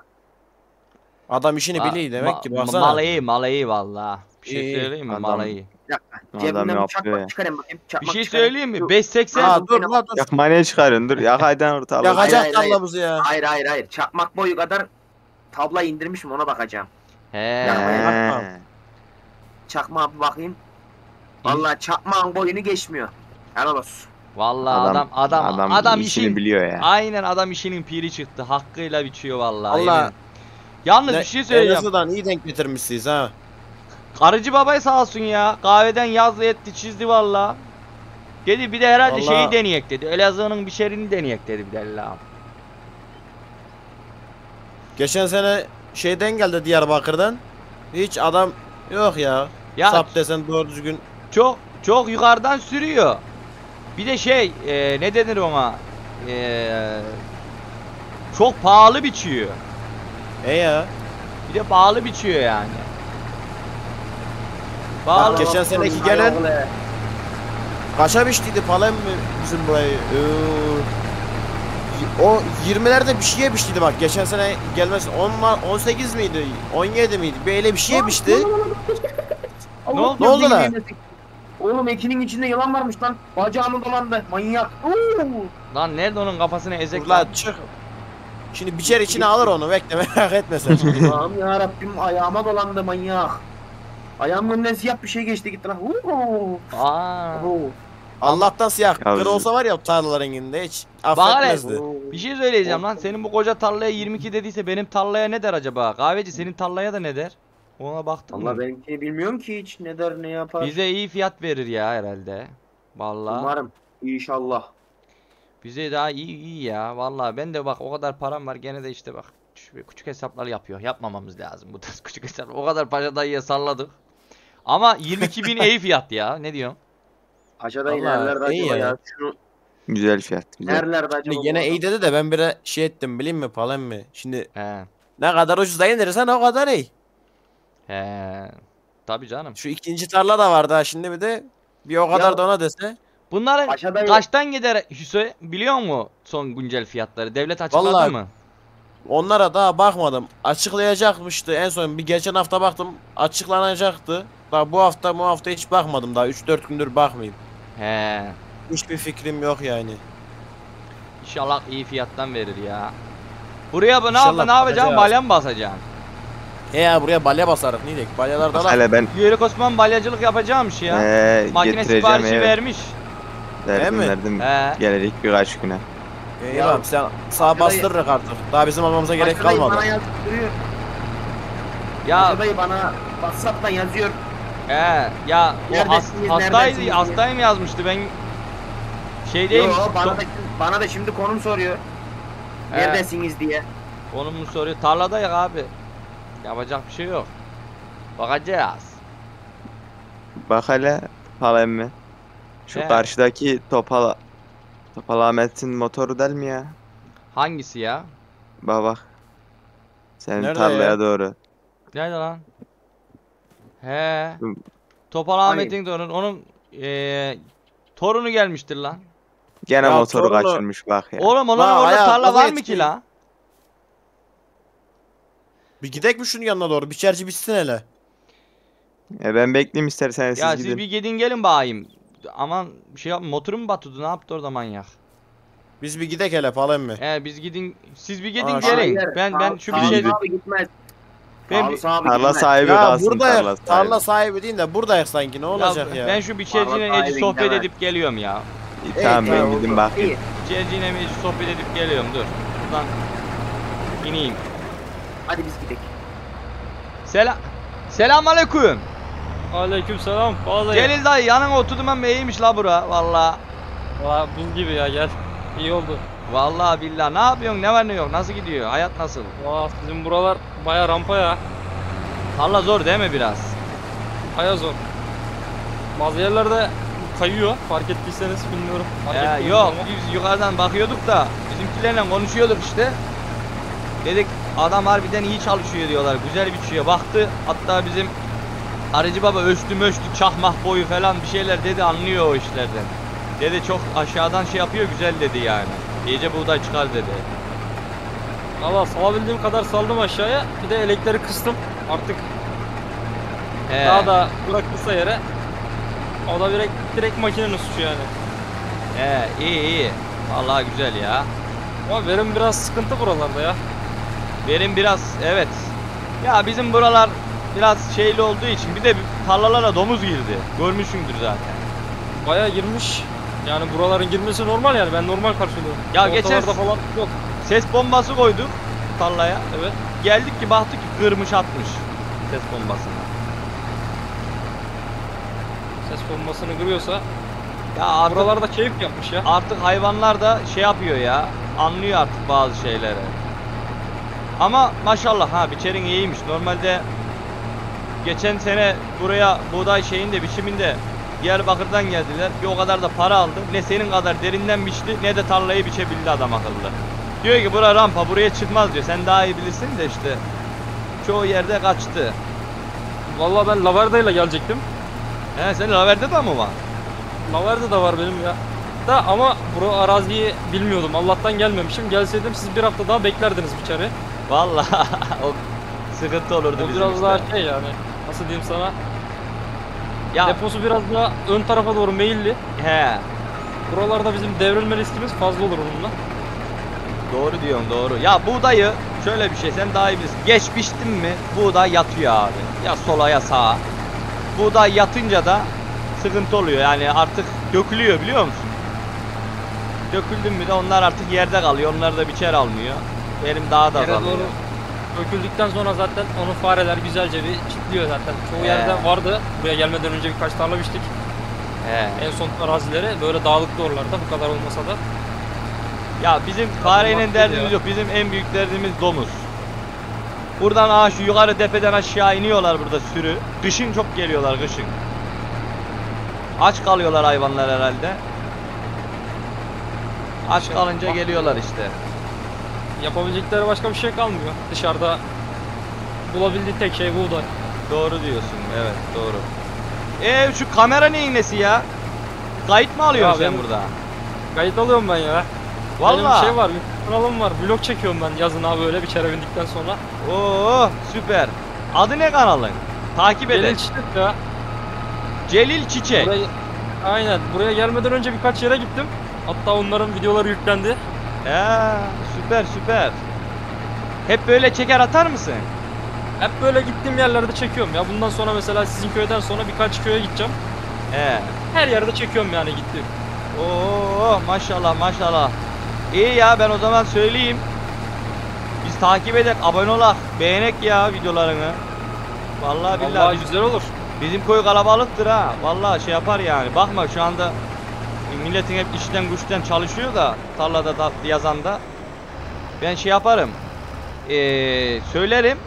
Adam işini biliyor demek ma, ki baksana. Malayı malayı valla. Bir şey söyleyeyim mi? Malayı. Cebimden çakmak çıkarayım bakayım. Bir şey söyleyeyim mi? beş seksen. Dur la dur. Yakma ne çıkarın dur. Yakaydan ortalığı. Yakacak tablamızı ya. Hayır hayır hayır. Çakmak boyu kadar tabla indirmiş mi ona bakacağım. He. Çakmağa bir bakayım. Valla çakmağın boyunu geçmiyor. Helal olsun. Vallahi adam adam adam, adam, adam işini işin, biliyor ya. Aynen adam işinin piri çıktı. Hakkıyla biçiyor vallahi. Vallahi yalnız ne, bir şey söyleyeceğim. Elazığ'dan iyi denk getirmişsiniz ha. Arıcı Baba'ya sağ olsun ya. Kahveden yazdı etti çizdi vallahi. Dedi bir de herhalde vallahi... şeyi deneyek dedi. Elazığ'ın bir şerini deneyek dedi bir de Allah'ım. Geçen sene şeyden geldi, Diyarbakır'dan. Hiç adam yok ya. Ya sap desen doğru düzgün. Çok çok yukarıdan sürüyor. Bir de şey e, ne denir ona? E, çok pahalı biçiyor. E ya. Bir de pahalı biçiyor yani. Bağlı. Geçen seneki gelen kaça biçtiydi falan mı bizim burayı? Ee, o yirmilerde bir şeye biçtiydi bak. Geçen sene gelmez on on sekiz miydi? on yedi miydi? Böyle bir şeye biçti. Ne oldu? Ne oldu lan? Oğlum ekinin içinde yılan varmış lan. Bacağımı dolandı. Manyak. Oo. Lan nerede onun kafasını ezek lan? Çık. Şimdi biçer içine alır onu. Bekle, merak etme sen. Allah'ım ya Rabbim, ayağıma dolandı manyak. Ayağımın önünden siyah bir şey geçti gitti lan. Allah'tan siyah. Kır olsa var ya tarlaların renginde hiç affetmezdi. Bari, bir şey söyleyeceğim lan. Senin bu koca tarlaya yirmi iki dediyse benim tarlaya ne der acaba? Kahveci senin tarlaya da ne der? Ona baktım. Valla benimkini bilmiyorum ki hiç. Ne der ne yapar? Bize iyi fiyat verir ya herhalde. Valla. Umarım. İnşallah. Bize daha iyi iyi ya. Valla ben de bak o kadar param var gene de işte bak. Küçük hesaplar yapıyor. Yapmamamız lazım bu tarz küçük hesaplar. O kadar paşa dayıya salladık. Ama yirmi iki bin iyi fiyat ya. Ne diyorsun? Paşa dayı nerelerde acaba ya? Şunu... Güzel fiyat. Güzel. Nerelerde acaba? Şimdi gene iyi dedi de ben bir şey ettim bileyim mi falan mı? Şimdi he, ne kadar ucuz dayı dersen o kadar iyi. He. Tabii canım. Şu ikinci tarla da vardı ha şimdi bir de. Bir o kadar ya, da ona dese. Bunların Paşa'dayı... kaçtan gider Hüseyin? Biliyor musun son güncel fiyatları? Devlet açıkladı vallahi... mı? Onlara daha bakmadım. Açıklayacakmıştı en son. Bir geçen hafta baktım. Açıklanacaktı. Daha bu hafta bu hafta hiç bakmadım daha. üç dört gündür bakmayayım. He. Hiçbir fikrim yok yani. İnşallah iyi fiyattan verir ya. Buraya bu ne yapacağım? Ne yapacağım? Balya mı basacağım? He ya buraya balya basarız. Niye? Balyalar da lan. Ben... Yörük Osman balyacılık yapacağımış ya. He, makine siparişi evet, vermiş. Verdim mi? Verdim. He. Gelerek birkaç güne. Ee, ya abi sen sağa bastırırız artık. Daha bizim almamıza gerek Paşa kalmadı. Bana yazdırıyor. Ya Paşa dayı bana WhatsApp'tan yazıyor. He ya o has, hastaydı, hastayım yazmıştı ben şeydeyim. Yo, bana, da, bana da şimdi konum soruyor. He. Neredesiniz diye. Konumunu soruyor. Tarladayız abi. Yapacak bir şey yok. Bakacağız. Bak hele falan mı? Şu he, karşıdaki topala. Topal Ahmet'in motoru değil mi ya? Hangisi ya? Bak bak. Senin nerede tarlaya ya, doğru. Nerede lan? He. Topal Ahmet'in torunu. Onun ee, torunu gelmiştir lan. Gene ya motoru torunu... kaçırmış bak ya. Oğlum onun orada hayat, tarla var mı ki la? Bir gidek mi şunun yanına doğru? Bir çerçi bitsin hele. E ben bekleyeyim isterseniz siz, siz gidin. Ya siz bir gidin gelin bayım. Aman bir şey yap, motoru mu batırdı, ne yaptı orada manyak? Biz bir gidek hele falan mı? He biz gidin, siz bir gidin aa, gelin. Hayır, ben sağ, ben şu bir şey. Ben tarla sahibi aslında. Tarla, tarla sahibi değil de buradayız sanki ne olacak ya? ya? Ben şu bir şeyciyle sohbet edip geliyorum ya. İyi, tamam iyi, ben tamam, gidin bak. Şeyciyle bir sohbet edip geliyorum dur. Buradan ineyim. Hadi biz gidek. Selam. Selamünaleyküm. Aleykümselam. Celil dayı yanına oturdum ama iyiymiş la bura valla. Valla buz gibi ya gel. İyi oldu. Valla billahi ne yapıyorsun, ne var ne yok, nasıl gidiyor, hayat nasıl? Valla bizim buralar baya rampa ya. Tarla zor değil mi biraz? Baya zor. Bazı yerlerde kayıyor fark ettiyseniz bilmiyorum. Fark ya yok biz yukarıdan bakıyorduk da bizimkilerle konuşuyorduk işte. Dedik adam harbiden iyi çalışıyor diyorlar, güzel biçiyor. Baktı hatta bizim arıcı baba ölçtü möçtü çahmah boyu falan bir şeyler dedi, anlıyor o işlerden. Dedi çok aşağıdan şey yapıyor güzel dedi yani. İyice buğday çıkar dedi. Valla salabildiğim kadar saldım aşağıya, bir de elekleri kıstım artık. He. Daha da bırakılsa yere o da direkt, direkt makinenin suçu yani. He iyi iyi valla güzel ya. Ama verim biraz sıkıntı buralarda ya. Verim biraz evet. Ya bizim buralar biraz şeyli olduğu için bir de tarlalara domuz girdi. Görmüşsündür zaten. Bayağı girmiş. Yani buraların girmesi normal yani. Ben normal karşılıyorum. Ya geçen falan yok. Ses bombası koyduk tarlaya. Evet. Geldik ki baktık ki kırmış atmış ses bombasını. Ses bombasını kırıyorsa ya artık, buralarda keyif yapmış ya. Artık hayvanlar da şey yapıyor ya. Anlıyor artık bazı şeyleri. Ama maşallah ha, biçerin iyiymiş. Normalde geçen sene buraya buğday şeyinde, biçiminde Diyarbakır'dan geldiler. Bir o kadar da para aldı. Ne senin kadar derinden biçti ne de tarlayı biçebildi adam akıllı. Diyor ki bura rampa, buraya çıkmaz diyor. Sen daha iyi bilirsin de işte. Çoğu yerde kaçtı. Vallahi ben Lavarda'yla gelecektim. He, senin Lavarda'da mı var? Lavarda'da var benim ya. Da ama bu araziyi bilmiyordum. Allah'tan gelmemişim. Gelseydim siz bir hafta daha beklerdiniz biçeri. Vallahi o sıkıntı olurdu o bizim biraz işte. Daha şey yani. Nasıl diyeyim sana? Ya. Deposu biraz daha ön tarafa doğru meyilli. He. Buralarda bizim devrilme riskimiz fazla olur onunla. Doğru diyorsun, doğru. Ya buğdayı şöyle bir şey, sen daha iyi bilirsin. Geç biçtin mi buğday yatıyor abi. Ya sola ya sağa. Buğday yatınca da sıkıntı oluyor. Yani artık dökülüyor biliyor musun? Döküldün mü de onlar artık yerde kalıyor. Onlar da biçer almıyor. Benim daha da azalıyor. Döküldükten sonra zaten onu fareler güzelce bir çitliyor zaten. Çoğu ee. yerde vardı. Buraya gelmeden önce birkaç tarla biçtik. Ee. En son arazileri böyle dağlık doğrularda, bu kadar olmasa da. Ya bizim fareyle derdimiz ya. Yok. Bizim en büyük derdimiz domuz. Buradan ağa şu yukarı tepeden aşağı iniyorlar burada sürü. Kışın çok geliyorlar kışın. Aç kalıyorlar hayvanlar herhalde. Aç şey, kalınca bak, geliyorlar işte. Yapabilecekleri başka bir şey kalmıyor. Dışarıda bulabildiği tek şey buğday. Doğru diyorsun. Evet doğru. Eee şu kamera ne iğnesi ya? Kayıt mı alıyorsun ya sen burada? Kayıt alıyorum ben ya. Vallahi. Benim şey var, kanalım var. Vlog çekiyorum ben yazın abi, böyle bir kere bindikten sonra. Oo süper. Adı ne kanalın? Takip edin. Celil Çiçek ya. Celil Çiçek. Burayı, aynen. Buraya gelmeden önce birkaç yere gittim. Hatta onların videoları yüklendi. Eee süper süper. Hep böyle çeker atar mısın? Hep böyle gittiğim yerlerde çekiyorum ya. Bundan sonra mesela sizin köyden sonra birkaç köye gideceğim. Ee. Her yerde çekiyorum yani gittim. Oo maşallah maşallah. İyi ya, ben o zaman söyleyeyim. Biz takip edek, abone olak, beğenek ya videolarını. Vallahi billahi. Vallahi güzel olur. Bizim koyu kalabalıktır ha. Vallahi şey yapar yani. Bakma şu anda milletin hep işten güçten çalışıyor da tarlada da yazanda. Ben şey yaparım. Ee, söylerim.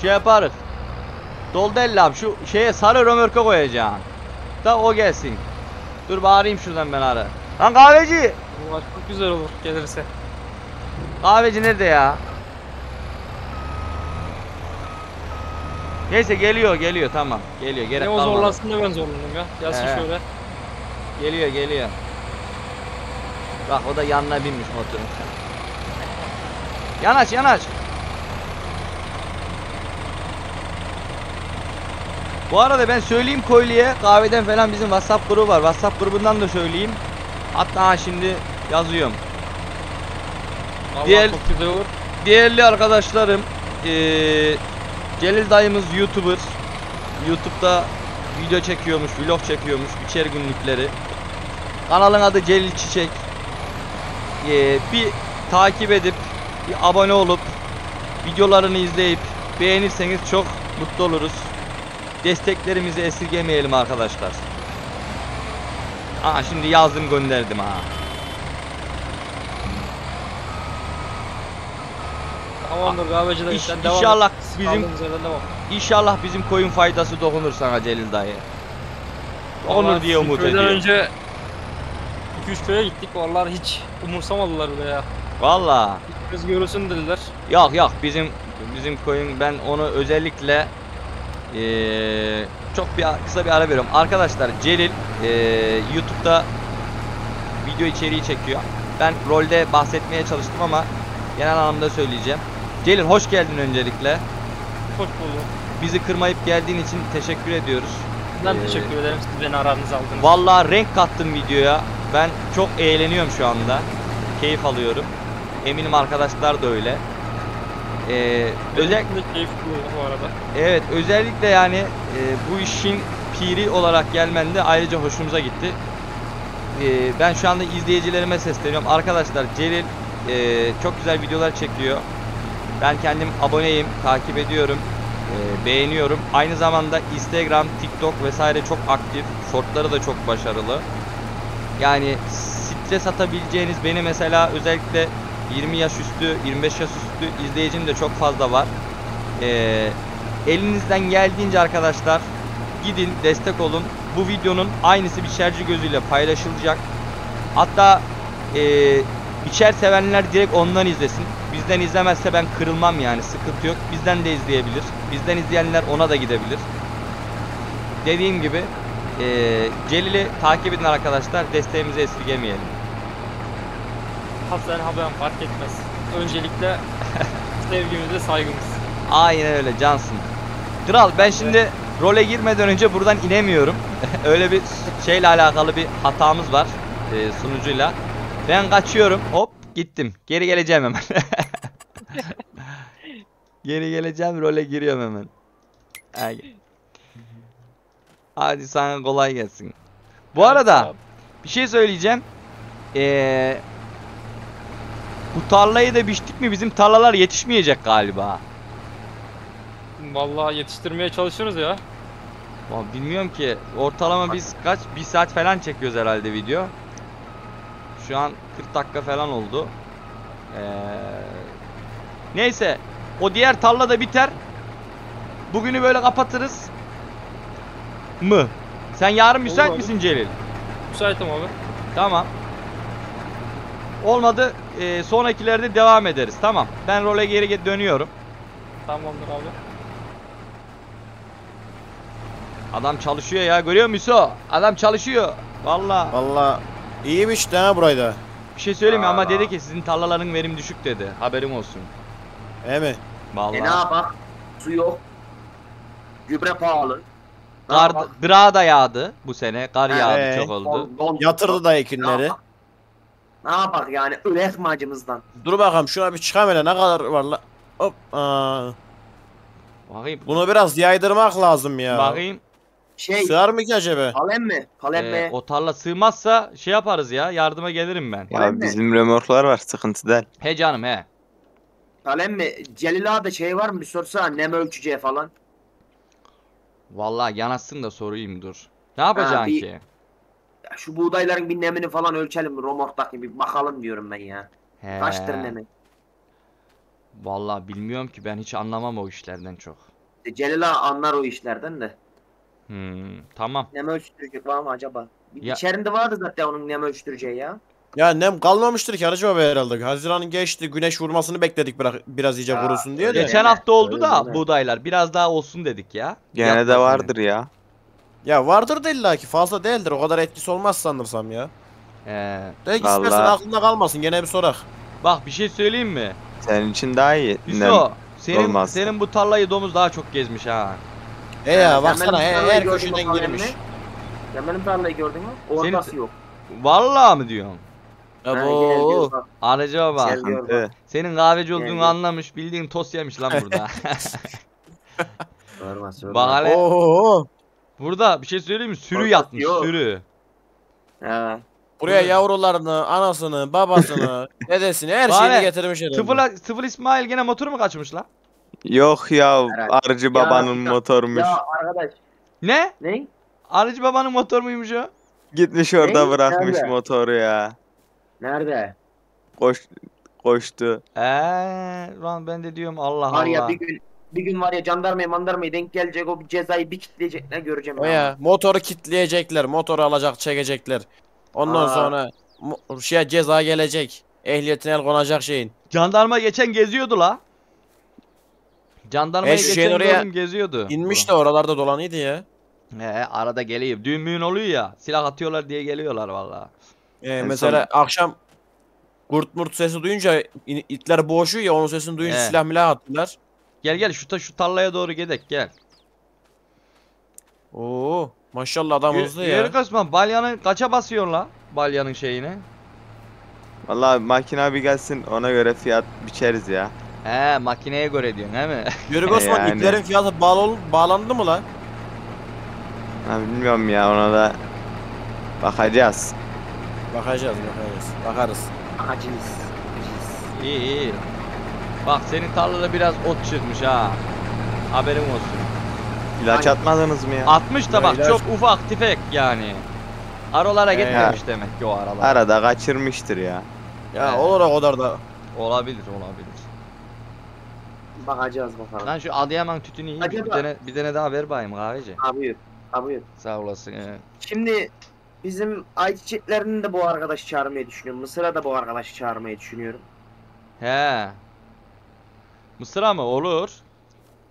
Şey yaparız. Doldu ellam şu şeye, sarı römörke koyacağım. Da o gelsin. Dur bağırayım şuradan ben ara. Lan kahveci. Vallahi çok güzel olur gelirse. Kahveci nerede ya? Neyse geliyor geliyor tamam. Geliyor gerek kalmadı. Ne o zorlasın da ben zorlandım ya. Gelsin ee. şöyle. Geliyor geliyor. Bak o da yanına binmiş motorun. Yanaş yanaş. Bu arada ben söyleyeyim Koyli'ye, kahveden falan bizim WhatsApp grubu var. WhatsApp grubundan da söyleyeyim. Hatta şimdi yazıyorum. Diğer, değerli arkadaşlarım, ee, Celil dayımız YouTuber. YouTube'da video çekiyormuş, vlog çekiyormuş, üçer günlükleri. Kanalın adı Celil Çiçek. Ee, bir takip edip, bir abone olup, videolarını izleyip, beğenirseniz çok mutlu oluruz. Desteklerimizi esirgemeyelim arkadaşlar. Aa şimdi yazdım gönderdim ha. Tamamdır kahveciler, İş, sen devam İnşallah et. bizim devam. İnşallah bizim koyun faydası dokunur sana Celil dayı. Dokunur diye umut ediyorum. Önce iki üç köye gittik, vallahi hiç umursamadılar bile ya. Vallahi. Biz görürsün dediler. Yok yok bizim bizim koyun, ben onu özellikle Ee, çok bir kısa bir ara veriyorum arkadaşlar. Celil e, YouTube'da video içeriği çekiyor. Ben rolde bahsetmeye çalıştım ama genel anlamda söyleyeceğim. Celil hoş geldin öncelikle. Hoş bulduk. Bizi kırmayıp geldiğin için teşekkür ediyoruz. Ben ee, teşekkür ederim, siz beni aranızı aldınız. Vallahi renk kattım videoya. Ben çok eğleniyorum şu anda. Keyif alıyorum. Eminim arkadaşlar da öyle. Ee, özellikle bu arada. Evet, özellikle yani e, bu işin piri olarak gelmen de ayrıca hoşumuza gitti. E, ben şu anda izleyicilerime sesleniyorum. Arkadaşlar Celil e, çok güzel videolar çekiyor. Ben kendim aboneyim, takip ediyorum, e, beğeniyorum. Aynı zamanda Instagram, TikTok vesaire çok aktif. Shortları da çok başarılı. Yani stres atabileceğiniz, beni mesela özellikle yirmi yaş üstü, yirmi beş yaş üstü izleyicim de çok fazla var. Ee, elinizden geldiğince arkadaşlar gidin, destek olun. Bu videonun aynısı bir şerci gözüyle paylaşılacak. Hatta e, içer sevenler direkt ondan izlesin. Bizden izlemezse ben kırılmam yani, sıkıntı yok. Bizden de izleyebilir. Bizden izleyenler ona da gidebilir. Dediğim gibi e, Celil'i takip edin arkadaşlar. Desteğimizi esirgemeyelim. Hasan haberim fark etmez. Öncelikle sevgimize saygımız. Aynen öyle cansın. Kral ben şimdi evet. Role girmeden önce buradan inemiyorum. Öyle bir şeyle alakalı bir hatamız var e, sunucuyla. Ben kaçıyorum. Hop gittim. Geri geleceğim hemen. Geri geleceğim, role giriyorum hemen. Hadi, Hadi sana kolay gelsin. Bu evet, arada abi. Bir şey söyleyeceğim. Ee, bu tarlayı da biçtik mi? Bizim tarlalar yetişmeyecek galiba. Vallahi yetiştirmeye çalışıyoruz ya. Vallahi bilmiyorum ki. Ortalama biz kaç? Bir saat falan çekiyoruz herhalde video. Şu an kırk dakika falan oldu. Ee, neyse. O diğer tarla da biter. Bugünü böyle kapatırız. Mı? Sen yarın olur müsait abi. Misin Celil? Müsaitim abi. Tamam. Olmadı. E, sonrakilerde devam ederiz. Tamam. Ben role geri dönüyorum. Tamamdır abi. Adam çalışıyor ya. Görüyor musun? Adam çalışıyor. Vallahi. Vallahi. İyiymiş de ha burayda. Bir şey söyleyeyim mi ama dedi ki sizin tarlaların verim düşük dedi. Haberim olsun. E mi? Vallahi. E ne bak? Su yok. Gübre pahalı. Kar dırağı da yağdı bu sene. Kar evet. Yağdı çok oldu. Don, don, yatırdı da ekinleri. Ne yapak yani üretme acımızdan. Dur bakalım şuna bir çıkam hele ne kadar var la. Hop. Bakayım. Bunu biraz yaydırmak lazım ya. Bakayım. Şey, sığar mı ki acaba? Kalem mi? Kalem ee, mi? O tarla sığmazsa şey yaparız ya, yardıma gelirim ben. Ya kalem bizim mi? Remorklar var, sıkıntı değil. He canım he. Kalem mi? Celil abi şey var mı? Bir sorsa nem ölçücüye falan. Vallahi yanaşsın da sorayım dur. Ne yapacaksın ha, bir, ki? Ya şu buğdayların bir nemini falan ölçelim. Remorktaki bir bakalım diyorum ben ya. He. Kaçtır nemi? Vallahi bilmiyorum ki ben hiç anlamam o işlerden çok. E, Celil abi anlar o işlerden de. Hmm, tamam. Nem ölçtürecek var mı acaba? Ya. İçerinde vardı zaten onun nem ölçtüreceği ya. Ya nem kalmamıştır ki acaba herhalde. Haziran'ın geçti, güneş vurmasını bekledik bırak, biraz iyice ya, kurusun diye de. Geçen hafta oldu öyle da öyle. Buğdaylar biraz daha olsun dedik ya. Gene yapmasın de vardır yani. Ya. Ya vardır da illaki fazla değildir, o kadar etkisi olmaz sanırsam ya. Ee, de istersen aklında kalmasın gene bir sorak. Bak bir şey söyleyeyim mi? Senin için daha iyi. Hüso senin, olmaz. Senin bu tarlayı domuz daha çok gezmiş ha. E ya yani baksana he, her köşeden girmiş. Sen benim tarlayı gördün mü? Ortası senin... yok. Vallahi mi diyorsun? Abo. Aracıma bak. Gel, senin kahveci olduğunu gel, anlamış. Bildiğin tost yemiş lan burada. Sorma sorma. Bak hele. Burada bir şey söyleyeyim mi? Sürü ortası yatmış yok. Sürü. He. Buraya yavrularını, anasını, babasını, dedesini her bak şeyini hele, getirmiş herhalde. Tıfıl İsmail gene motoru mu kaçmış lan? Yok ya, Arıcı babanın ya, motormuş. Ya arkadaş. Ne? Ne? Arıcı babanın motor muymuş o? Gitmiş orada ne? Bırakmış nerede? Motoru ya. Nerede? Koş, koştu. Eee, lan ben de diyorum Allah Allah. Var ya Allah. Bir gün, bir gün var ya jandarmaya mandarmaya denk gelecek, o bir cezayı bir kitleyecek, ne göreceğim ya. Ya motoru kitleyecekler, motoru alacak, çekecekler. Ondan aa, sonra şeye ceza gelecek, ehliyetine el konacak şeyin. Jandarma geçen geziyordu la. Jandarmaya e, geçen oraya geziyordu. İnmiş de oralarda dolanıyordu ya. He arada geleyim. Düğün müğün oluyor ya. Silah atıyorlar diye geliyorlar vallahi. E, yani mesela sen... akşam kurt murt sesi duyunca itler boğuşuyor ya, onun sesini duyunca he, silah milah attılar. Gel gel şu ta şu tarlaya doğru gedek gel. Oo maşallah adam hızlı ya. Yeri Osman balyanın kaça basıyor la? Balyanın şeyine. Vallahi makine bir gelsin ona göre fiyat biçeriz ya. He makineye göre diyorsun he mi? Yörük Osman yani. İplerin fiyatı bağlı, bağlandı mı lan? Ha bilmiyorum ya ona da bakacağız. Bakacağız bakacağız. Bakarız. Bakacağız. İyi iyi. Bak senin tarlada biraz ot çıkmış ha. Haberim olsun. İlaç hani, atmadınız mı ya? Atmış da bak ilaç... çok ufak tefek yani. Arolara gitmemiş demek ki o aralar. Arada kaçırmıştır ya. Ya evet, olur o kadar da. Olabilir, olabilir. Bakacağız bakalım. Lan şu Adıyaman tütünü yiyeyim. Bir tane, bir tane daha ver bayım kahveci. Abi yut, abi yut. Sağ olasın. Evet. Şimdi bizim ayçiçeklerini de bu arkadaşı çağırmayı düşünüyorum. Mısır'a da bu arkadaşı çağırmayı düşünüyorum. He. Mısır'a mı? Olur.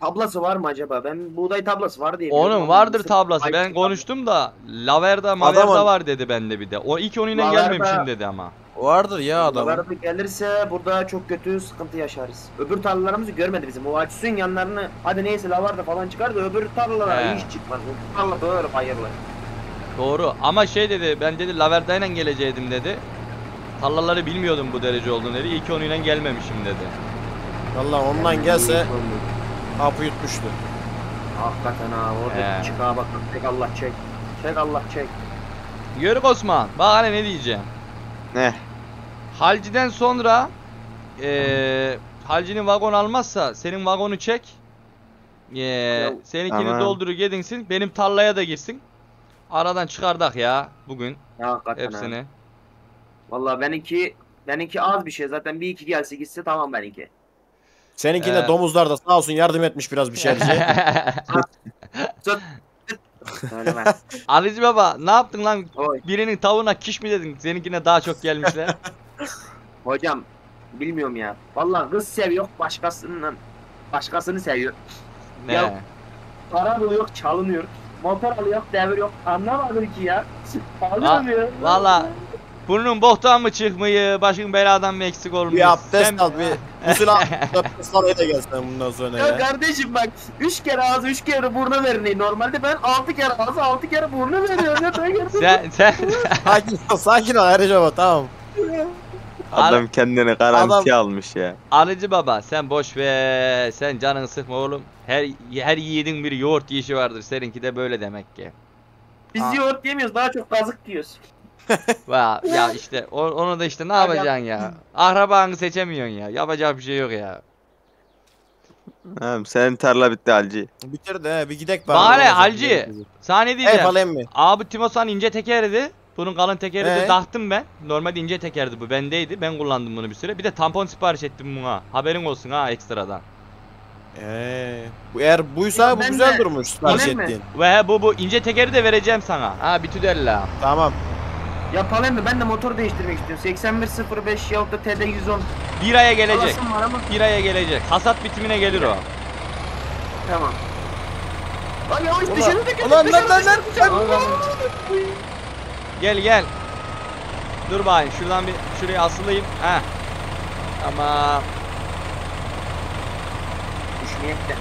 Tablası var mı acaba? Ben buğday tablası var diye. Onun vardır Mısır tablası. Ayçiçek ben konuştum da Laverda Maverda var dedi bende bir de. O ilk onunla Laverda... gelmemişim dedi ama. Vardır ya adam. Laverda gelirse burada çok kötü sıkıntı yaşarız. Öbür tarlalarımızı görmedi bizim. O acısın yanlarını hadi neyse Laverda falan çıkar da öbür tarlalara hiç çıkmaz. Öbür tarla böyle hayırlı. Doğru ama şey dedi ben dedi Laverda ile geleceydim dedi. Tarlaları bilmiyordum bu derece olduğunu dedi. İlk onunla gelmemişim dedi. Vallahi ondan gelse hapı yutmuştu. Hakikaten ha orada çıkağa bak çek Allah çek. Çek Allah çek. Yörük Osman bak hani ne diyeceğim. Ne? Halci'den sonra e, Halci'nin vagon almazsa senin vagonu çek. E, ya, seninkini tamam. Dolduru gedinsin. Benim tarlaya da girsin. Aradan çıkardık ya bugün. Ya, hepsini. Ha. Vallahi benimki benimki az bir şey zaten bir iki gelse gitse tamam benimki. Seninki de ee, domuzlar da sağ olsun yardım etmiş biraz bir şey. Alici baba ne yaptın lan? Oy. Birinin tavuğuna kiş mi dedin? Seninkine daha çok gelmişler. Hocam bilmiyorum ya. Vallahi kız seviyor başkasından. Başkasını seviyor. Ne? Ya, para yok çalınıyor. Motor alıyor devir yok. Anlamadım ki ya. Anlamıyor. Vallahi. Burnun bohtan mı çıkmıyor, başın beladan mı eksik olmuş? Bir abdest sen... al, bir usul al, abdest al, öyle gel sen bundan sonra ya. Ya kardeşim bak, üç kere ağzı, üç kere burnu verin. Normalde ben altı kere ağzı, altı kere burnu veriyorum. sen, sen... sakin ol, sakin ol Herici baba, tamam. Adam Ar kendini garanti Adam... almış ya. Herici baba, sen boş ver, sen canını sıkma oğlum. Her, her yiğidin bir yoğurt yiyişi vardır, seninki de böyle demek ki. Biz Aa. yoğurt yemiyoruz, daha çok kazık diyoruz. Ya, ya işte onu da işte ne yapacaksın ya? Ahrabanı seçemiyorsun ya. Yapacak bir şey yok ya. Hem senin tarla bitti Halci. Bitirdi he bir gidek bari. Bari Halci. Saniye diyeceğim. Abi Timosan ince tekerdi. Bunun kalın tekeri ee? de taktım ben. Normalde ince tekerdi bu bendeydi. Ben kullandım bunu bir süre. Bir de tampon sipariş ettim buna. Haberin olsun ha ekstradan. Eee bu eğer buysa ya bu güzel de, durmuş sipariş ettiğin. Ve bu bu ince tekeri de vereceğim sana. Ha bitüdella. Tamam. Ya Palem'de ben de motor değiştirmek istiyorum. seksen bir sıfır beş yahut da T D yüz on. Bir aya gelecek. Bir aya gelecek. Hasat bitimine gelir o. Tamam. Lan ya o iş dışarı da gelir. Lan lan lan. Gel gel. Dur bakayım şuradan bir şuraya asılayım. Heh. Tamam. Düşmeyek de.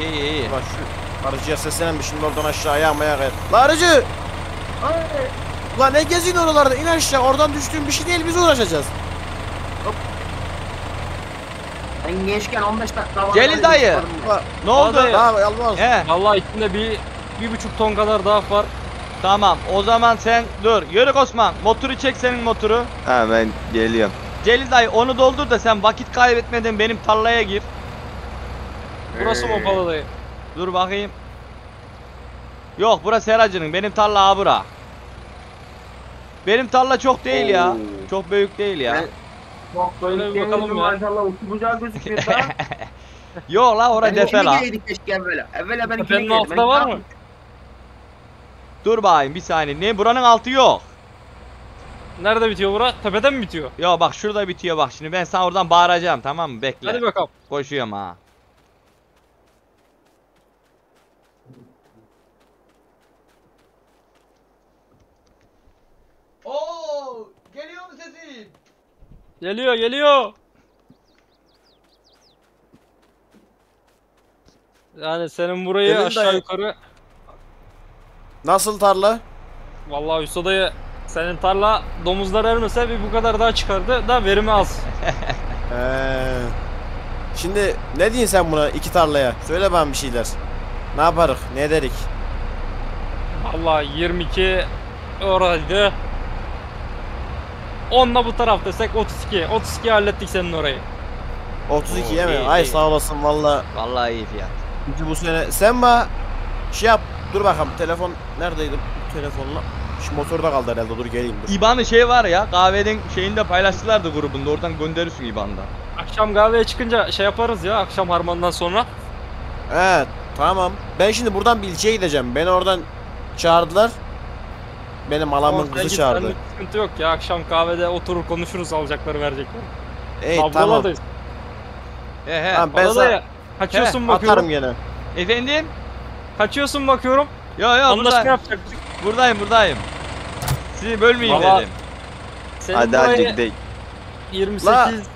İyi iyi iyi. Bak şu arıcıya seslenmiş şimdi oradan aşağıya amaya kayıp. Lan arıcı! Ulan ne geziyorsun oralarda? İn aşağı. Oradan düştüğün bir şey değil. Biz uğraşacağız. Hop. Ben gençken on beş dakika var. Celil dayı. Ne oldu? He. Vallahi içinde bir bir buçuk ton kadar daha var. Tamam. O zaman sen dur. Yörük Osman. Motoru çek senin motoru. Ha ben geliyorum. Celil dayı onu doldur da sen vakit kaybetmeden benim tarlaya gir. Burası mı Opalı dayı? Dur bakayım. Yok burası Heracı'nın. Benim tarla ha bura. Benim tarla çok değil Oo. ya. Çok büyük değil ya. Ben, çok böyle bir bakalım ya. Maşallah uçubucağı gözüküyor da. Yok la orada defe la. Evvela ben ikine geldim. Altta var mı? Dur bakayım bir saniye. Ne buranın altı yok. Nerede bitiyor bura? Tepeden mi bitiyor? Yok bak şurada bitiyor bak. Şimdi ben sana oradan bağıracağım tamam mı? Bekle. Hadi bakalım. Koşuyorum ha. Geliyor geliyor. Yani senin burayı Gelin aşağı dayı. yukarı. Nasıl tarla? Vallahi Hüso dayı senin tarla domuzlar ermese bir bu kadar daha çıkardı da verimi az. ee, şimdi ne diyorsun sen buna iki tarlaya? Söyle bana bir şeyler. Ne yaparık? Ne derik? Vallahi yirmi iki oraydı. onla bu taraf desek otuz iki, otuz iki hallettik senin orayı. otuz iki yeme. Ay iyi. Sağ olasın valla. Vallahi iyi fiyat. Çünkü bu sene sen bana şey yap. Dur bakalım telefon neredeydi telefonla? Şu motor da kaldı herhalde, dur geleyim dur. İban'ın şey var ya, kahvenin şeyini de paylaştılar da grubunda, oradan gönderirsin İban'dan. Akşam kahveye çıkınca şey yaparız ya, akşam harmandan sonra. Evet tamam. Ben şimdi buradan bir ilçeye gideceğim. Beni oradan çağırdılar. Benim alamın kızı git, çağırdı. Sende sıkıntı yok ya, akşam kahvede oturur konuşuruz, alacakları verecekler. Ey tamam. He he. Tamam, ben sana... Kaçıyorsun he, bakıyorum. Atarım gene. Efendim? Kaçıyorsun bakıyorum. Ya ya buradayım. Buradayım buradayım. Sizi bölmeyeyim dedim. Hadi hadi gidelim. yirmi sekiz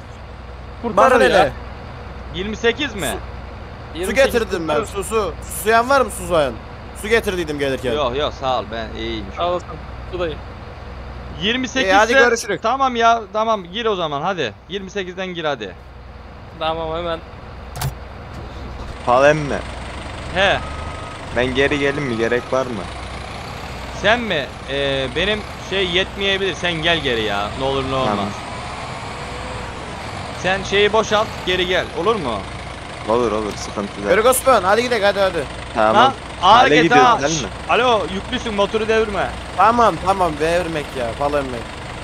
kurtarır hele. yirmi sekiz mi? Su, su getirdim ben, su su. Susayan var mı, susayan? Su getirdiydim gelirken. Yok yok sağ ol, ben iyiyim. Sağ olasın. Sudayım. yirmi sekiz e, hadi görüşürüz. Tamam ya tamam, gir o zaman hadi. yirmi sekizden gir hadi. Tamam hemen. Falan mı? He. Ben geri gelin mi, gerek var mı? Sen mi? Ee, benim şey yetmeyebilir, sen gel geri ya, ne olur ne olmaz. Tamam. Sen şeyi boşalt, geri gel, olur mu? Olur olur, sıkıntı yok. Örgü Osman hadi gidelim hadi hadi. Tamam. Ağır git ha. Alo yüklüsün, motoru devirme. Tamam tamam, devirmek ya falan mı?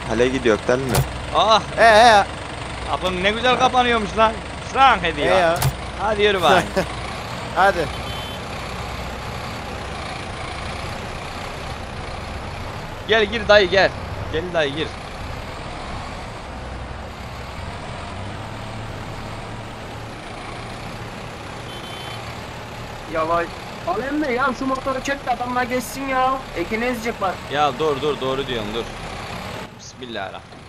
Hale gidiyor değil mi? Ah. Ee ee. Abim ne güzel kapanıyormuş lan. Sıran hediye. Ee ya. Hadi yürü bari. Hadi. Gel gir dayı gel. Gel dayı gir. Yavaş. Alem mi ya, şu motoru çek de adamlar geçsin ya. Ekine ezecek bak. Ya dur dur, doğru diyorsun dur. Bismillahirrahmanirrahim.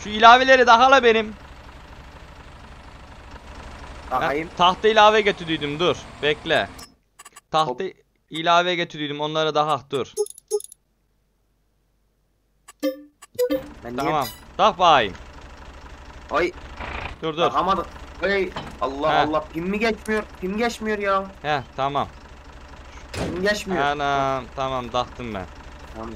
Şu ilaveleri daha la benim. Dahayım. Tahta ilave getirdiydim dur. Bekle. Tahta Hop. ilave getirdiydim onlara daha dur. Ben tamam. Niye? Tak bakayım. Ay dur dur. Ama ay Allah He. Allah pin mi geçmiyor? Pin geçmiyor ya. He tamam. Pin geçmiyor. Anam tamam taktım ben. Tamam.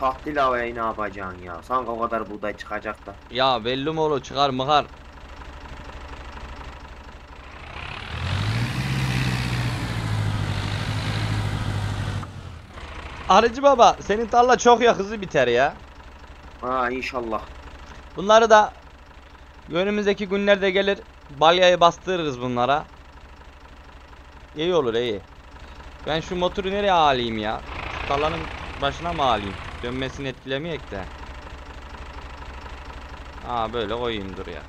Taht ilaveye ne yapacaksın ya? Sanki o kadar buğday çıkacak da. Ya belli mi olur, çıkar mıkar. Arıcı baba senin tarla çok ya, hızlı biter ya. Ha inşallah. Bunları da önümüzdeki günlerde gelir balyayı bastırırız bunlara. İyi olur iyi. Ben şu motoru nereye alayım ya? Şu tarlanın başına mı alayım? Dönmesini etkilemeyek de. Aa böyle koyayım dur ya.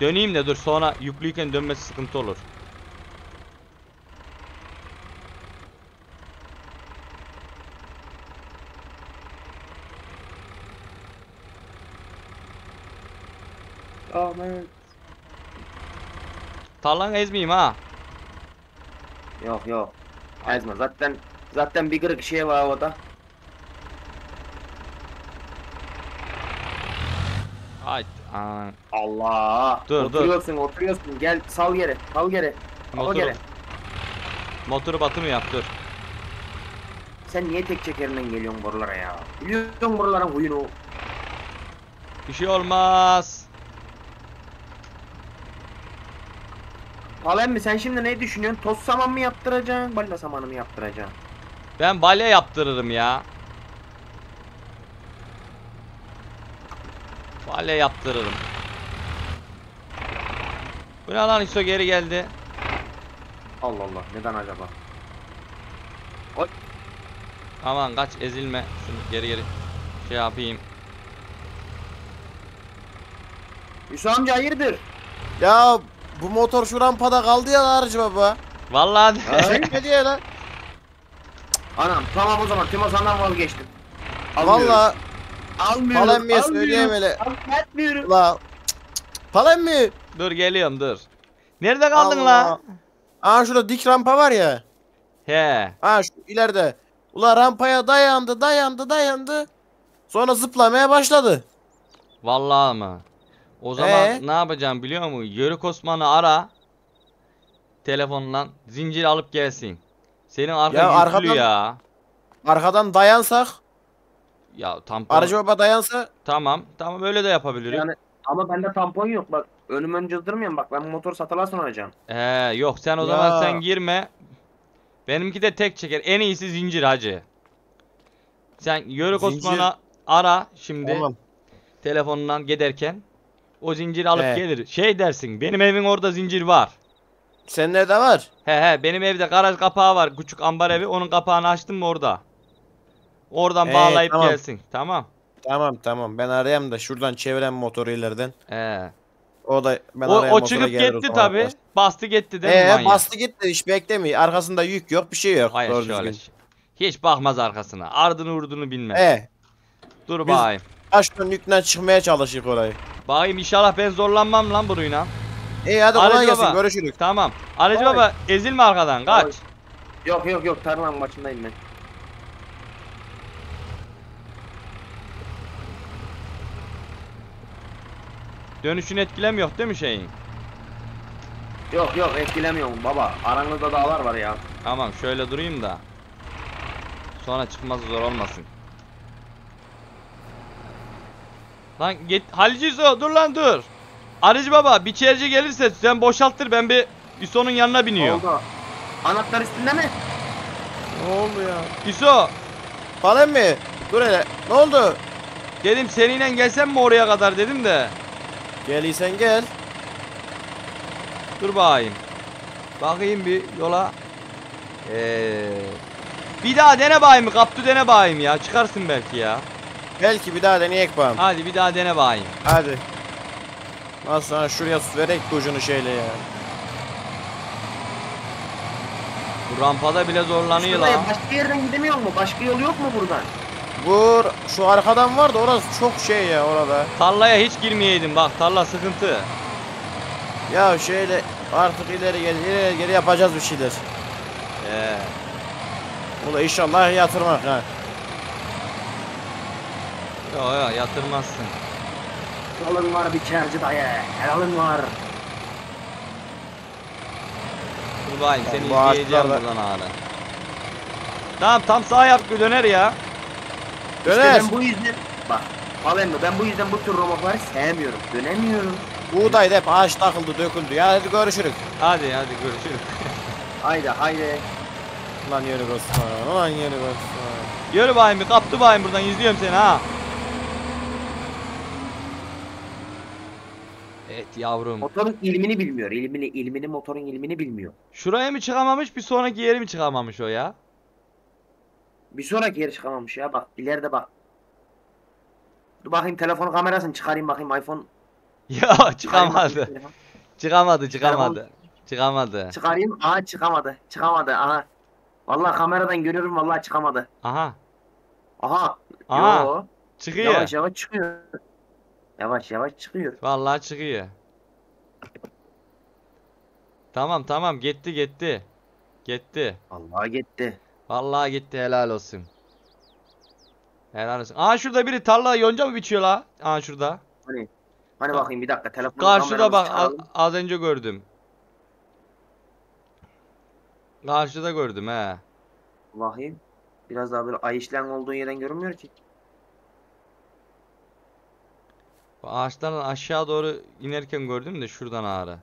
Döneyim de dur, sonra yüklüyken dönmesi sıkıntı olur. Ahmet. Tarlanı ezmeyeyim ha. Yok yok. Ezme zaten. Zaten bir kırık şey var orada. Ay Allah. Dur oturuyorsun, dur. Oturuyorsun oturuyorsun. Gel sal geri. Sal geri. Motoru, geri. Motoru batı mı yap dur. Sen niye tek çekerinden geliyorsun buralara ya? Biliyorsun buraların huyunu. Bir şey olmaz. Alem mi sen şimdi ne düşünüyorsun? Toz saman mı yaptıracaksın? Balya samanı mı yaptıracaksın? Ben balya yaptırırım ya. Balya yaptırırım. Bu ne lan, İso geri geldi. Allah Allah, neden acaba? Oy. Aman kaç, ezilme. Şunu geri geri şey yapayım. İso amca hayırdır? Ya bu motor şu rampada kaldı ya arıcı baba. Vallahi. Ne diye lan? Anam tamam o zaman Timo senden vazgeçtim. Almıyorum. Vallahi almıyorum. Falan mı söyleyeyim hele? Almıyorum. La. Falan mı? Dur geliyorum dur. Nerede kaldın Allah. La? Aa şurada dik rampa var ya. He. Aa şu ileride. Ula rampaya dayandı, dayandı, dayandı. Sonra zıplamaya başladı. Vallahi mı? O zaman ee? ne yapacağım biliyor musun? Yörük Osman'ı ara. Telefondan zincir alıp gelsin. Senin arka ya arkadan, ya. Arkadan dayansak. Ya tampon. Aracı baba dayansa. Tamam tamam öyle de yapabilirim. Yani, ama bende tampon yok bak. Ölümün cıldırmayayım bak, ben motor satıla sunacağım. He yok sen o ya. Zaman sen girme. Benimki de tek çeker. En iyisi zincir hacı. Sen Yörük Osman'a ara şimdi. Tamam. Telefonundan giderken. O zinciri alıp he. gelir. Şey dersin, benim evin orada zincir var. Senin evde var? He he benim evde garaj kapağı var. Küçük ambar evi, onun kapağını açtım mı orada. Oradan he, bağlayıp tamam. gelsin. Tamam. Tamam tamam ben arayayım da şuradan çeviren motoru ileriden. He. O da ben o, o çıkıp gitti tabi. Bastı gitti değil ee, mi? Bastı gitti hiç beklemiyor. Arkasında yük yok bir şey yok. Hayır doğru şöyle. Düzgün. Hiç bakmaz arkasına. Ardını vurduğunu bilmez. Ee, Dur bakayım. Aşkın yükten çıkmaya çalışık orayı. Bakayım inşallah ben zorlanmam lan buruyla. İyi hadi kolay gelsin görüşürüz. Tamam. Aracı Ay. baba ezilme arkadan kaç. Ay. Yok yok yok tarlanın başındayım ben. Dönüşünü etkilemiyor değil mi şeyin? Yok yok etkilemiyorum baba. Aranızda dağlar var ya. Tamam şöyle durayım da. Sonra çıkması zor olmasın. Lan git Halici İso dur lan dur. Arıcı baba bir çerci gelirse sen boşalttır ben bir İso'nun yanına biniyorum. Oldu. Anahtar üstünde mi? Ne oldu ya? İso. Falan mı? Dur hele. Ne oldu? Dedim seninle gelsem mi oraya kadar dedim de. Geliysen gel. Dur bakayım. Bakayım bir yola. Ee, bir daha dene bakayım. Kaptı dene bakayım ya. Çıkarsın belki ya. Belki bir daha deneyek bakayım. Hadi bir daha dene bakayım. Hadi. Al sana şuraya verek ucunu şeyle ya. Bu rampada bile zorlanıyor lan. Başka yerden gidemiyor mu? Başka yol yok mu buradan? Vur şu arkadan var da orası çok şey ya orada. Tarlaya hiç girmeyeydim bak tarla sıkıntı. Ya şöyle artık ileri geri, ileri geri yapacağız bir şeyler. Ee. Bu da inşallah yatırmak ha. Yok yok yatırmazsın. Alın var bir çerci dayı. Alın var. Kurban seni izleyeceğim buradan hala. Tamam tam sağ yap döner ya. İşte ben bu yüzden bak vallahi ben bu yüzden bu tür romakları sevmiyorum. Dönemiyorum. Buğday hep ağaç takıldı, döküldü. Ya hadi görüşürüz. Hadi hadi görüşürüz. Haydi haydi. Ulan yürü Osman. Ulan yürü Osman. Yürü bayım bir kaptı bayım buradan izliyorum seni ha. Evet yavrum. Motorun ilmini bilmiyor. İlmini ilmini motorun ilmini bilmiyor. Şuraya mı çıkamamış bir sonraki yere mi çıkamamış o ya? Bir sonraki yeri çıkamamış ya bak ileride bak. Dur bakayım telefon kamerasını çıkarayım bakayım iPhone. Ya çıkamadı. Çıkamadı çıkamadı. Telefon... Çıkamadı. Çıkarayım aha çıkamadı. Çıkamadı aha. Vallahi kameradan görüyorum vallahi çıkamadı. Aha. Aha. Aha. Yo. Çıkıyor. Yavaş yavaş çıkıyor. Yavaş yavaş çıkıyor. Vallahi çıkıyor. Tamam tamam gitti gitti. Gitti. Vallahi gitti. Vallahi gitti helal olsun. Helal olsun. Aa şurada biri tarla yonca mı biçiyor la? Aa şurada. Hani, hani bakayım bir dakika telefonu. Karşıda bak az, az önce gördüm. Karşıda gördüm he. Bakayım. Biraz daha böyle ay işlen olduğu yerden görünmüyor ki. Ağaçtan aşağı doğru inerken gördüm de şuradan ağrı.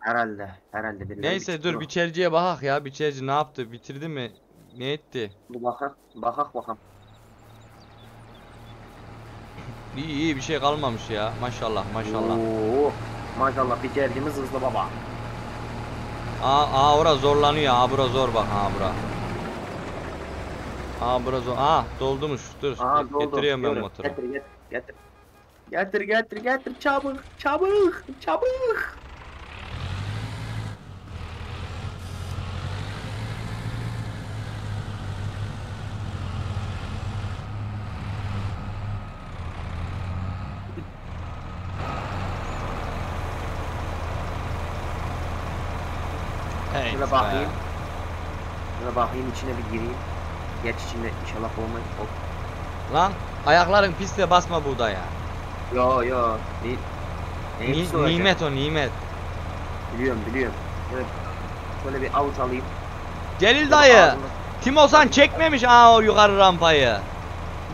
Herhalde herhalde. Neyse dur bir çerciye bakak ya bir çerci ne yaptı bitirdi mi? Ne etti? Bakak, bakak bakam. İyi iyi bir şey kalmamış ya. Maşallah maşallah. Oo, maşallah bir çercimiz hızlı baba. Aa, aa ora zorlanıyor. Aa bura zor bak ha bura. Aa bura zor. Aa doldumuş. Dur aa, doldu. Getiriyorum ben motoru. Getir getir getir. Getir getir getir çabuk çabuk çabuk. Şöyle bakayım. Şöyle bakayım içine bir gireyim. Geç içinde inşallah olmayı ol. Lan ayakların pisle basma buğdaya. Yo yo. Ne, ne Ni, nimet o nimet. Biliyorum biliyorum. Şöyle, şöyle bir avuç alayım. Celil dayı. Timosan çekmemiş aa o yukarı rampayı.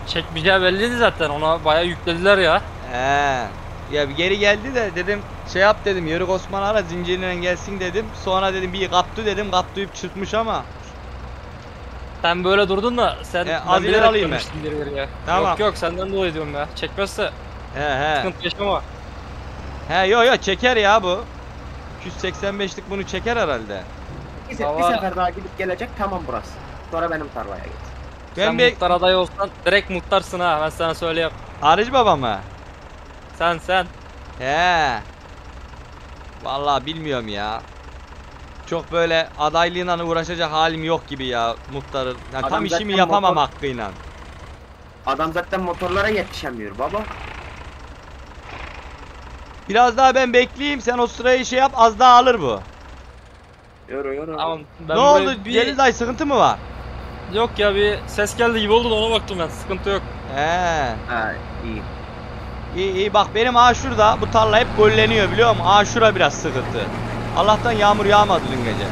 Çekmeyeceği belliydi zaten ona bayağı yüklediler ya. He. Ya bir geri geldi de dedim şey yap dedim, Yörük Osman ara zincirinden gelsin dedim. Sonra dedim bir kaptı dedim, kaptıyıp çırpmış ama. Sen böyle durdun da sen e, az ileri alayım ben. Tamam. Yok yok senden dolayı diyorum ya. Çekmezse he he. Sıkıntı yaşama. He yo yo çeker ya bu. iki yüz seksen beşlik bunu çeker herhalde. Bir, Hava... bir sefer daha gidip gelecek tamam burası. Sonra benim tarlaya git. Ben sen bir... muhtar adayı olsan direkt muhtarsın ha, ben sana söyleyeyim. Harici baba mı? Sen sen. He. Vallahi bilmiyorum ya. Çok böyle adaylığıyla uğraşacak halim yok gibi ya muhtarın. Yani tam işimi yapamam motor... hakkıyla. Adam zaten motorlara yetişemiyor baba. Biraz daha ben bekleyeyim, sen o sırayı şey yap, az daha alır bu. Yürü yürü. Tamam, ne oldu bir... Celil dayı sıkıntı mı var? Yok ya bir ses geldi gibi oldu da ona baktım ben, sıkıntı yok. He. Ha iyi. İyi iyi bak benim ağa şurada, bu tarla hep golleniyor biliyor musun? Ağa şura biraz sıkıntı. Allah'tan yağmur yağmadı dün gece.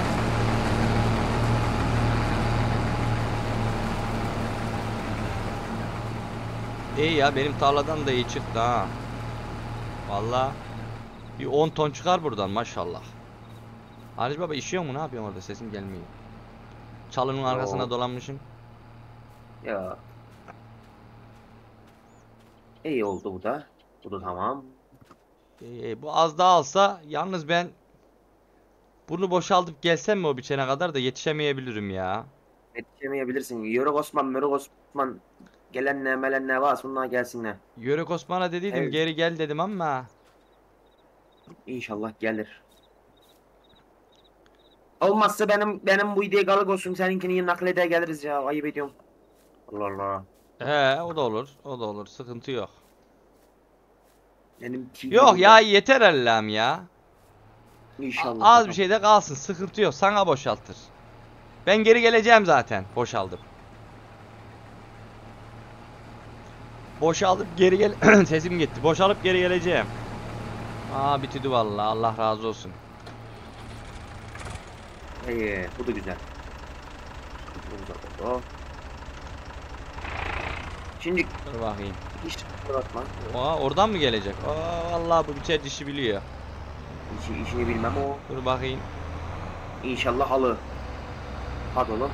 İyi ya benim tarladan da iyi çıktı ha. Vallahi bir on ton çıkar buradan maşallah. Harici baba işiyor mu, ne yapıyorsun orada, sesim gelmiyor. Çalının arkasına Oo. dolanmışım. Ya. İyi oldu bu da. Bu da tamam. İyi, iyi. Bu az daha alsa yalnız ben bunu boşaltıp gelsem mi o biçene kadar da yetişemeyebilirim ya. Yetişemeyebilirsin. Yörük Osman, Mörük Osman gelenle melenle var, bunlar gelsinler. Yörük Osman'a dediydim evet. Geri gel dedim ama. İnşallah gelir. Olmazsa benim benim bu ideyi galık olsun, seninkini naklede geliriz ya, ayıp ediyorum. Allah Allah. He o da olur, o da olur, sıkıntı yok. Benim yok ya da... yeter Allah'ım ya. İnşallah. Az tamam. Bir şey de kalsın, sıkıntı yok, sana boşaltır. Ben geri geleceğim zaten, boşaldım. Boşalıp geri gel... Sesim gitti, boşalıp geri geleceğim. Aa bitirdi vallahi, Allah razı olsun. İyi, bu da güzel. Bu da şimdi dur bakayım. Hiç bırakma. Aa oradan mı gelecek? Aa vallahi bu biçer dişi biliyor. İşi, işini bilmem o. Dur bakayım. İnşallah halı. Hadi oğlum.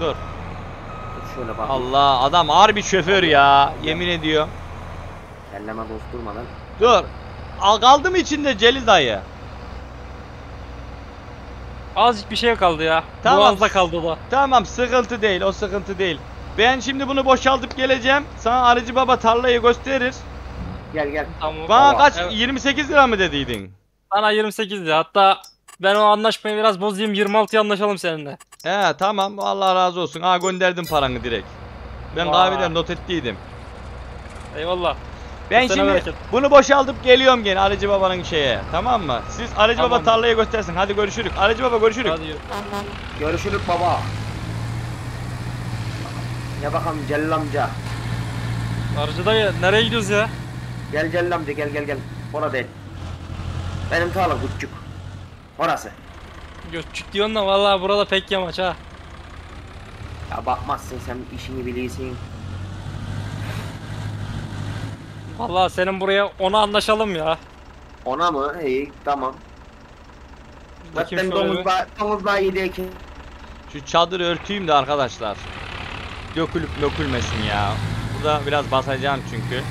Dur. Dur şöyle bakayım. Allah adam harbi şoför ya. Yemin ediyor. Elleme dost durmadan. Dur. Al kaldı mı içinde Celil dayı? Azıcık bir şey kaldı ya. Tamam. Boğazda kaldı da. Tamam sıkıntı değil, o sıkıntı değil. Ben şimdi bunu boşaltıp geleceğim. Sana Arıcı Baba tarlayı gösterir. Gel gel. Tamam. Bana tamam. Kaç? Evet. yirmi sekiz lira mı dediydin? Bana yirmi sekiz lira. Hatta ben o anlaşmayı biraz bozayım, yirmi altıya anlaşalım seninle. He tamam, Allah razı olsun. Ha gönderdim paranı direkt. Ben kahveden not ettiydim. Eyvallah. Ben bu şimdi bunu boşaltıp geliyorum gene Arıcı Baba'nın şeye, tamam mı? Siz Arıcı tamam. Baba tarlaya göstersin. Hadi görüşürük. Arıcı Baba görüşürük. Hadi görüşürük baba. Ya bakalım Celil amca. Arıcı dayı nereye gidiyoruz ya? Gel Celil amca gel gel gel. Orada değil. Benim tarla küçük. Orası. Küçük diyorsun da vallahi burada pek yamaç ha. Ya bakmazsın sen, işini biliyorsun. Vallahi senin buraya ona anlaşalım ya. Ona mı? İyi tamam. Zaten domuz daha iyi değil ki. Şu çadırı örteyim de arkadaşlar. Dökülüp dökülmesin ya. Burada biraz basacağım çünkü.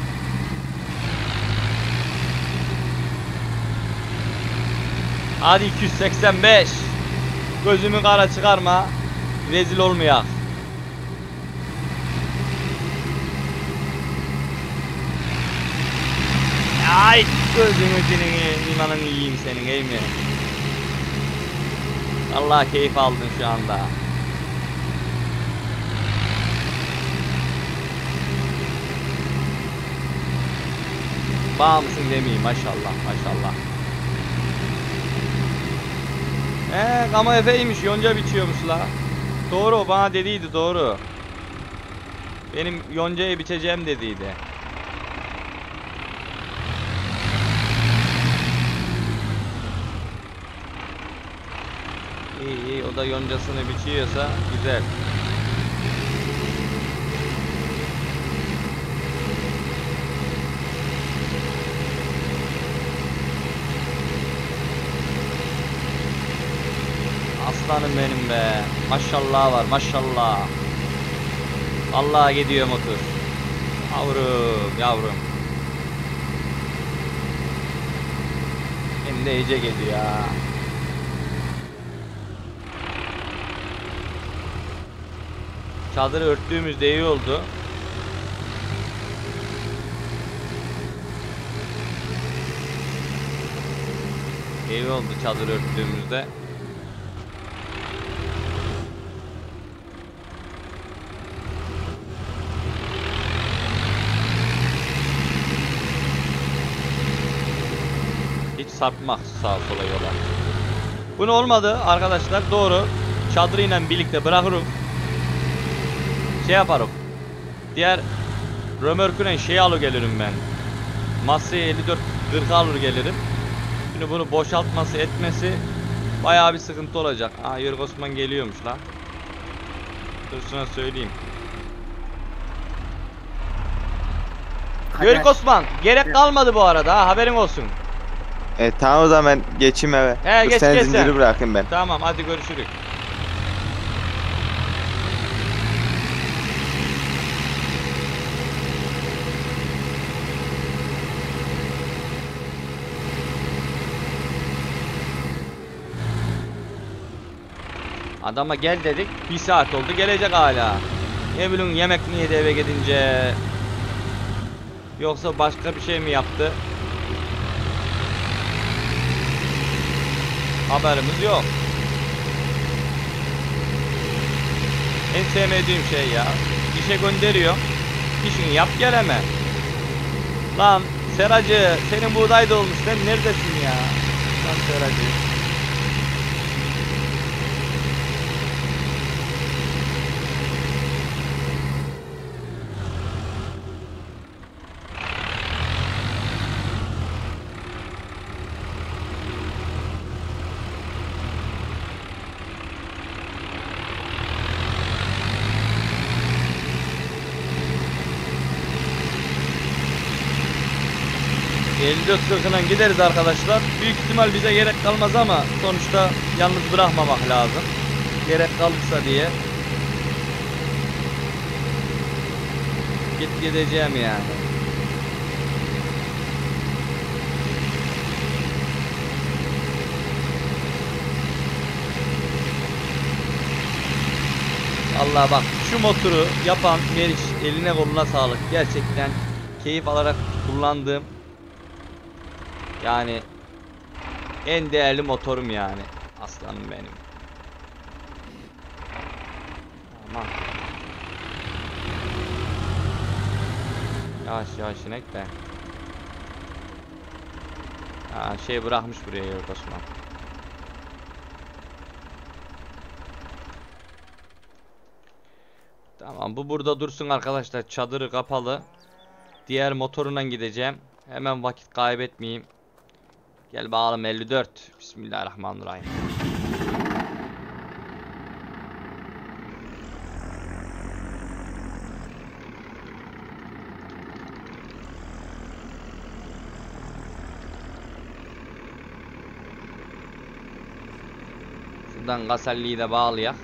Hadi iki yüz seksen beş. Gözümü kara çıkarma. Rezil olmayak. Ay gözümü senin imanını yiyeyim senin değil mi? Allah keyif aldın şu anda. Bağ mısın demeyeyim, maşallah maşallah. Eee kama efeymiş, yonca biçiyormuş la. Doğru, o bana dediydi, doğru. Benim yoncayı biçeceğim dediydi. İyi iyi, o da yoncasını biçiyorsa güzel. aslanım benim be. Maşallah var maşallah. Vallahi gidiyor motor. Yavrum yavrum. Hem de iyice geliyor ya. Çadırı örttüğümüz de iyi oldu. İyi oldu çadırı örttüğümüzde. Hiç sapmak sağa sola yola. Bunu olmadı arkadaşlar, doğru. Çadırıyla birlikte bırakırım. Şey yaparım. Diğer römörküyle şey alır gelirim ben. Masayı elli dört kırk alır gelirim. Şimdi bunu boşaltması etmesi bayağı bir sıkıntı olacak. Aa, Yörük Osman geliyormuş lan. Dursun'a söyleyeyim. Hayır. Yörük Osman gerek kalmadı bu arada ha, haberin olsun. E tamam o zaman geçeyim eve. He, dur geç, sen geç zinciri sen bırakayım ben. Tamam hadi görüşürük. Adama gel dedik, bir saat oldu gelecek hala. Ne bileyim yemek mi yedi eve gidince, yoksa başka bir şey mi yaptı? Haberimiz yok. En sevmediğim şey ya, işe gönderiyor, işini yap gel hemen. Lan Seracı, senin buğday dolmuş, sen neredesin ya? Lan Seracı. elli dört kırkından gideriz arkadaşlar. Büyük ihtimal bize gerek kalmaz ama sonuçta yalnız bırakmamak lazım. Gerek kalırsa diye. Git gideceğim yani. Vallahi bak şu motoru yapan Meriç, eline koluna sağlık. Gerçekten keyif alarak kullandığım, yani en değerli motorum yani. Aslanım benim. Aman. Yavaş yavaş inek de. Aa, şey bırakmış buraya Yörük Osman. Tamam bu burada dursun arkadaşlar. Çadırı kapalı. Diğer motorundan gideceğim. Hemen vakit kaybetmeyeyim. Gel bakalım elli dört. Bismillahirrahmanirrahim. Şuradan gazelliyi de bağlayak.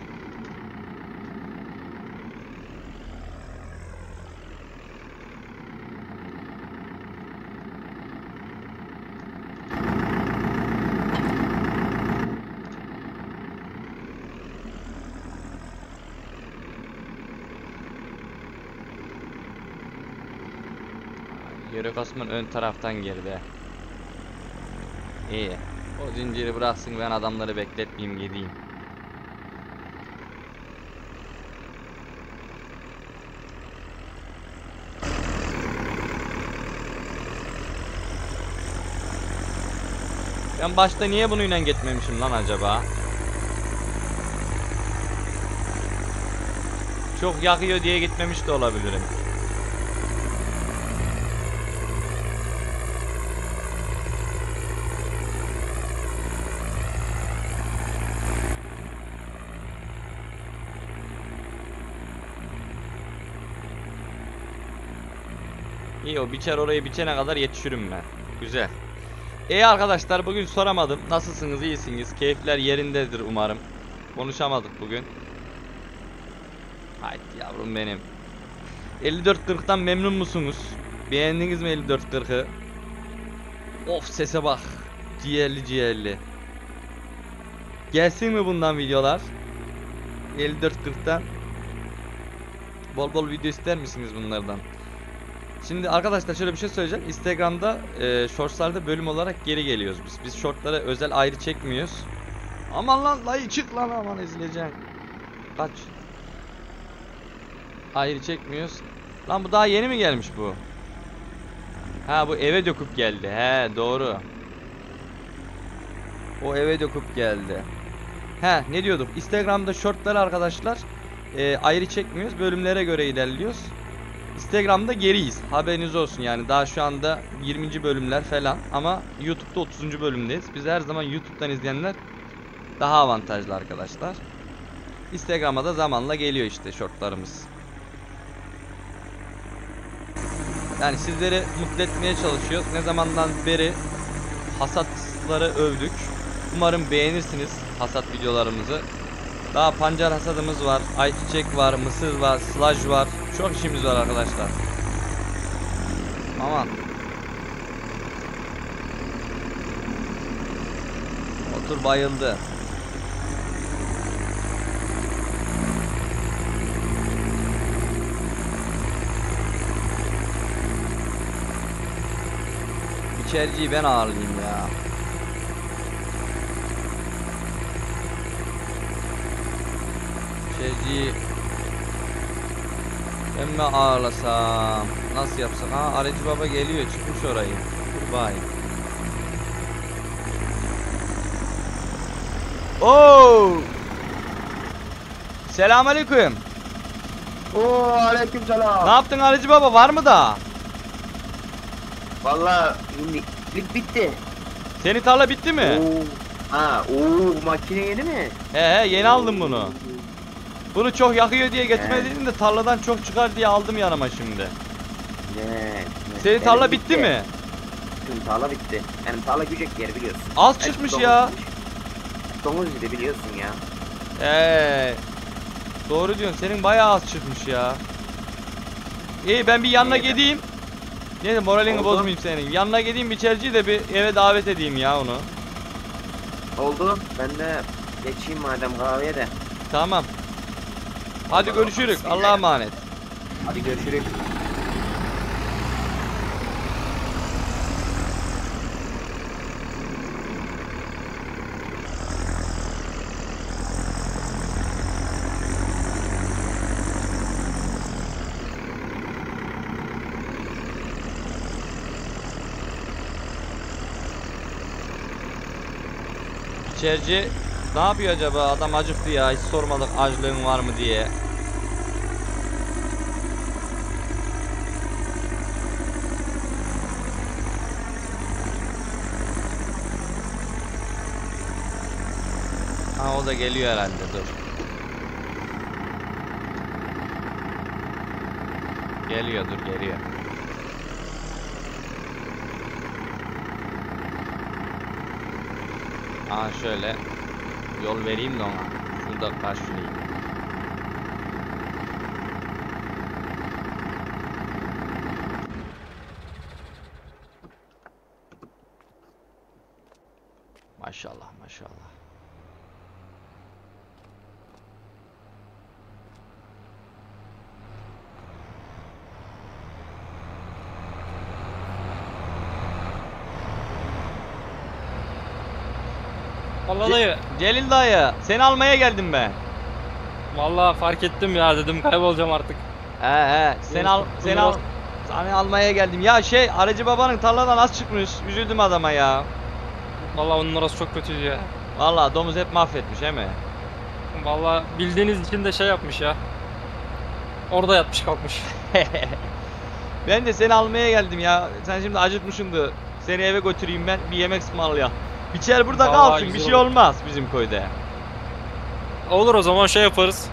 Yörük Osman ön taraftan girdi. İyi. O zinciri bıraksın, ben adamları bekletmeyeyim, gideyim. Ben başta niye bununla gitmemişim lan acaba? Çok yakıyor diye gitmemiş de olabilirim. İyi, o biçer orayı biçene kadar yetişirim ben. Güzel. İyi arkadaşlar, bugün soramadım. Nasılsınız, iyisiniz? Keyifler yerindedir umarım. Konuşamadık bugün. Haydi yavrum benim. elli dört kırk'tan memnun musunuz? Beğendiniz mi elli dört kırk'ı? Of sese bak. Ciğerli ciğerli. Gelsin mi bundan videolar? elli dört kırk'tan bol bol video ister misiniz bunlardan? Şimdi arkadaşlar şöyle bir şey söyleyeceğim. Instagram'da e, shortslarda bölüm olarak geri geliyoruz biz. Biz shortlara özel ayrı çekmiyoruz. Aman lan dayı çık lan, aman izleyeceğim. Kaç. Ayrı çekmiyoruz. Lan bu daha yeni mi gelmiş bu? Ha bu eve döküp geldi. He doğru. O eve döküp geldi. He ne diyorduk? Instagram'da shortları arkadaşlar e, ayrı çekmiyoruz. Bölümlere göre ilerliyoruz. Instagram'da geriyiz. Haberiniz olsun yani. Daha şu anda yirminci bölümler falan. Ama YouTube'da otuzuncu bölümdeyiz. Biz her zaman YouTube'dan izleyenler daha avantajlı arkadaşlar. Instagram'a da zamanla geliyor işte shortlarımız. Yani sizleri mutlu etmeye çalışıyoruz. Ne zamandan beri hasatları övdük. Umarım beğenirsiniz hasat videolarımızı. Daha pancar hasadımız var, ayçiçek var, mısır var, slaj var. Çok işimiz var arkadaşlar. Aman. Otur bayıldı. İçericiyi ben ağırlayayım ya. İçericiyi ben mi ağırlasam? Nasıl yapsam? Ha Aracı Baba geliyor, çıkmış orayı. Vay. Oo! Selamünaleyküm. Oo aleykümselam. Ne yaptın Aracı Baba? Var mı da? Vallahi lig bitti. Senin tarla bitti mi? Oo. Ha, o makine yeni mi? He he, yeni aldım bunu. Bunu çok yakıyor diye getirmedim de tarladan çok çıkar diye aldım yanıma şimdi. Evet. Senin tarla bitti, bitti mi? Senin tarla bitti. Yani tarla gücek yer biliyorsun. Az yani çıkmış ya. Domuz gibi biliyorsun ya. Eee. Doğru diyorsun. Senin bayağı az çıkmış ya. İyi ben bir yanına evet. gideyim. Neyse moralini oldu. Bozmayayım senin. Yanına gideyim biçerciyi de bir eve davet edeyim ya onu. Oldu. Ben de geçeyim madem kahveye de. Tamam. Hadi Allah görüşürük. Allah'a emanet. Hadi görüşürük. İçerici ne yapıyor acaba? Adam acıktı ya. Hiç sormadık açlığın var mı diye. Ha o da geliyor herhalde. Dur. Geliyor dur geliyor. Aha şöyle yol vereyim de ona. Şurada karşılayayım. Maşallah maşallah. Vallahi dayı. Celil dayı seni almaya geldim ben. Vallahi fark ettim ya, dedim kaybolacağım artık. He he seni al seni al seni almaya geldim. Ya şey Aracı Baba'nın tarladan az çıkmış. Üzüldüm adama ya. Vallahi onun orası çok kötü ya. Vallahi domuz hep mahvetmiş he mi? Vallahi bildiğiniz için de şey yapmış ya. Orada yatmış kalkmış. Ben de seni almaya geldim ya. Sen şimdi acıtmışsındı. Seni eve götüreyim ben, bir yemek ısmarlayalım. Biçer burada vallahi kalsın, bir şey olur. Olmaz bizim köyde. Olur o zaman şey yaparız.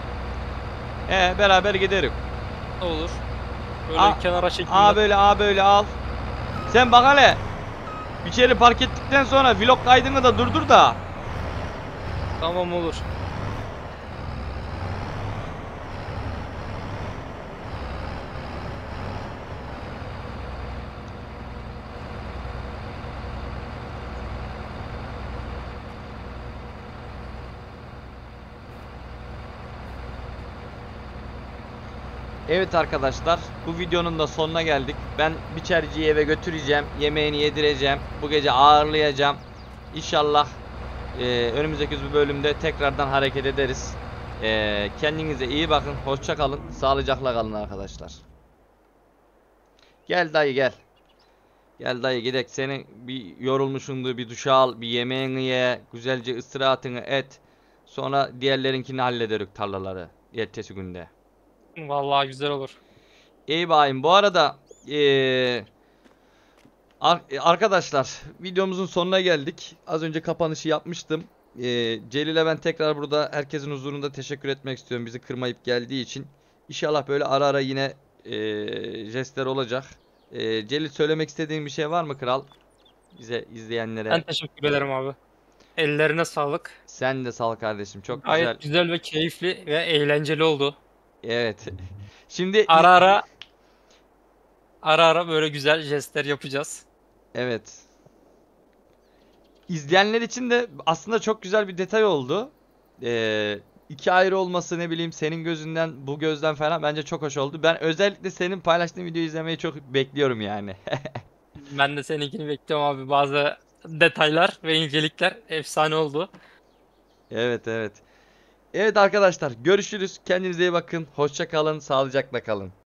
He beraber giderim. Olur. Böyle a, kenara çekin. Aa böyle aa böyle al. Sen bak hele. Biçeri park ettikten sonra vlog kaydını da durdur da. Tamam olur. Evet arkadaşlar, bu videonun da sonuna geldik. Ben biçerciyi eve götüreceğim, yemeğini yedireceğim, bu gece ağırlayacağım. İnşallah e, önümüzdeki bir bölümde tekrardan hareket ederiz. E, kendinize iyi bakın, hoşça kalın, sağlıcakla kalın arkadaşlar. Gel dayı gel. Gel dayı gidek, seni bir yorulmuşundu, bir duş al, bir yemeğini ye, güzelce istirahatını et. Sonra diğerlerinkini hallederik, tarlaları ertesi günde. Vallahi güzel olur. İyi bayım. Bu arada ee, arkadaşlar, videomuzun sonuna geldik. Az önce kapanışı yapmıştım. E, Celil'e ben tekrar burada herkesin huzurunda teşekkür etmek istiyorum, bizi kırmayıp geldiği için. İnşallah böyle ara ara yine e, jestler olacak. E, Celil, söylemek istediğin bir şey var mı kral? Bize, izleyenlere. Ben teşekkür ederim abi. Ellerine sağlık. Sen de sağ ol kardeşim. Çok güzel. Gayet güzel ve keyifli ve eğlenceli oldu. Evet. Şimdi ara ara ara ara böyle güzel jestler yapacağız. Evet. İzleyenler için de aslında çok güzel bir detay oldu. Ee, iki ayrı olması, ne bileyim, senin gözünden bu gözden falan bence çok hoş oldu. Ben özellikle senin paylaştığın videoyu izlemeyi çok bekliyorum yani. Ben de seninkini bekliyorum abi. Bazı detaylar ve incelikler efsane oldu. Evet evet. Evet arkadaşlar, görüşürüz. Kendinize iyi bakın. Hoşça kalın. Sağlıcakla kalın.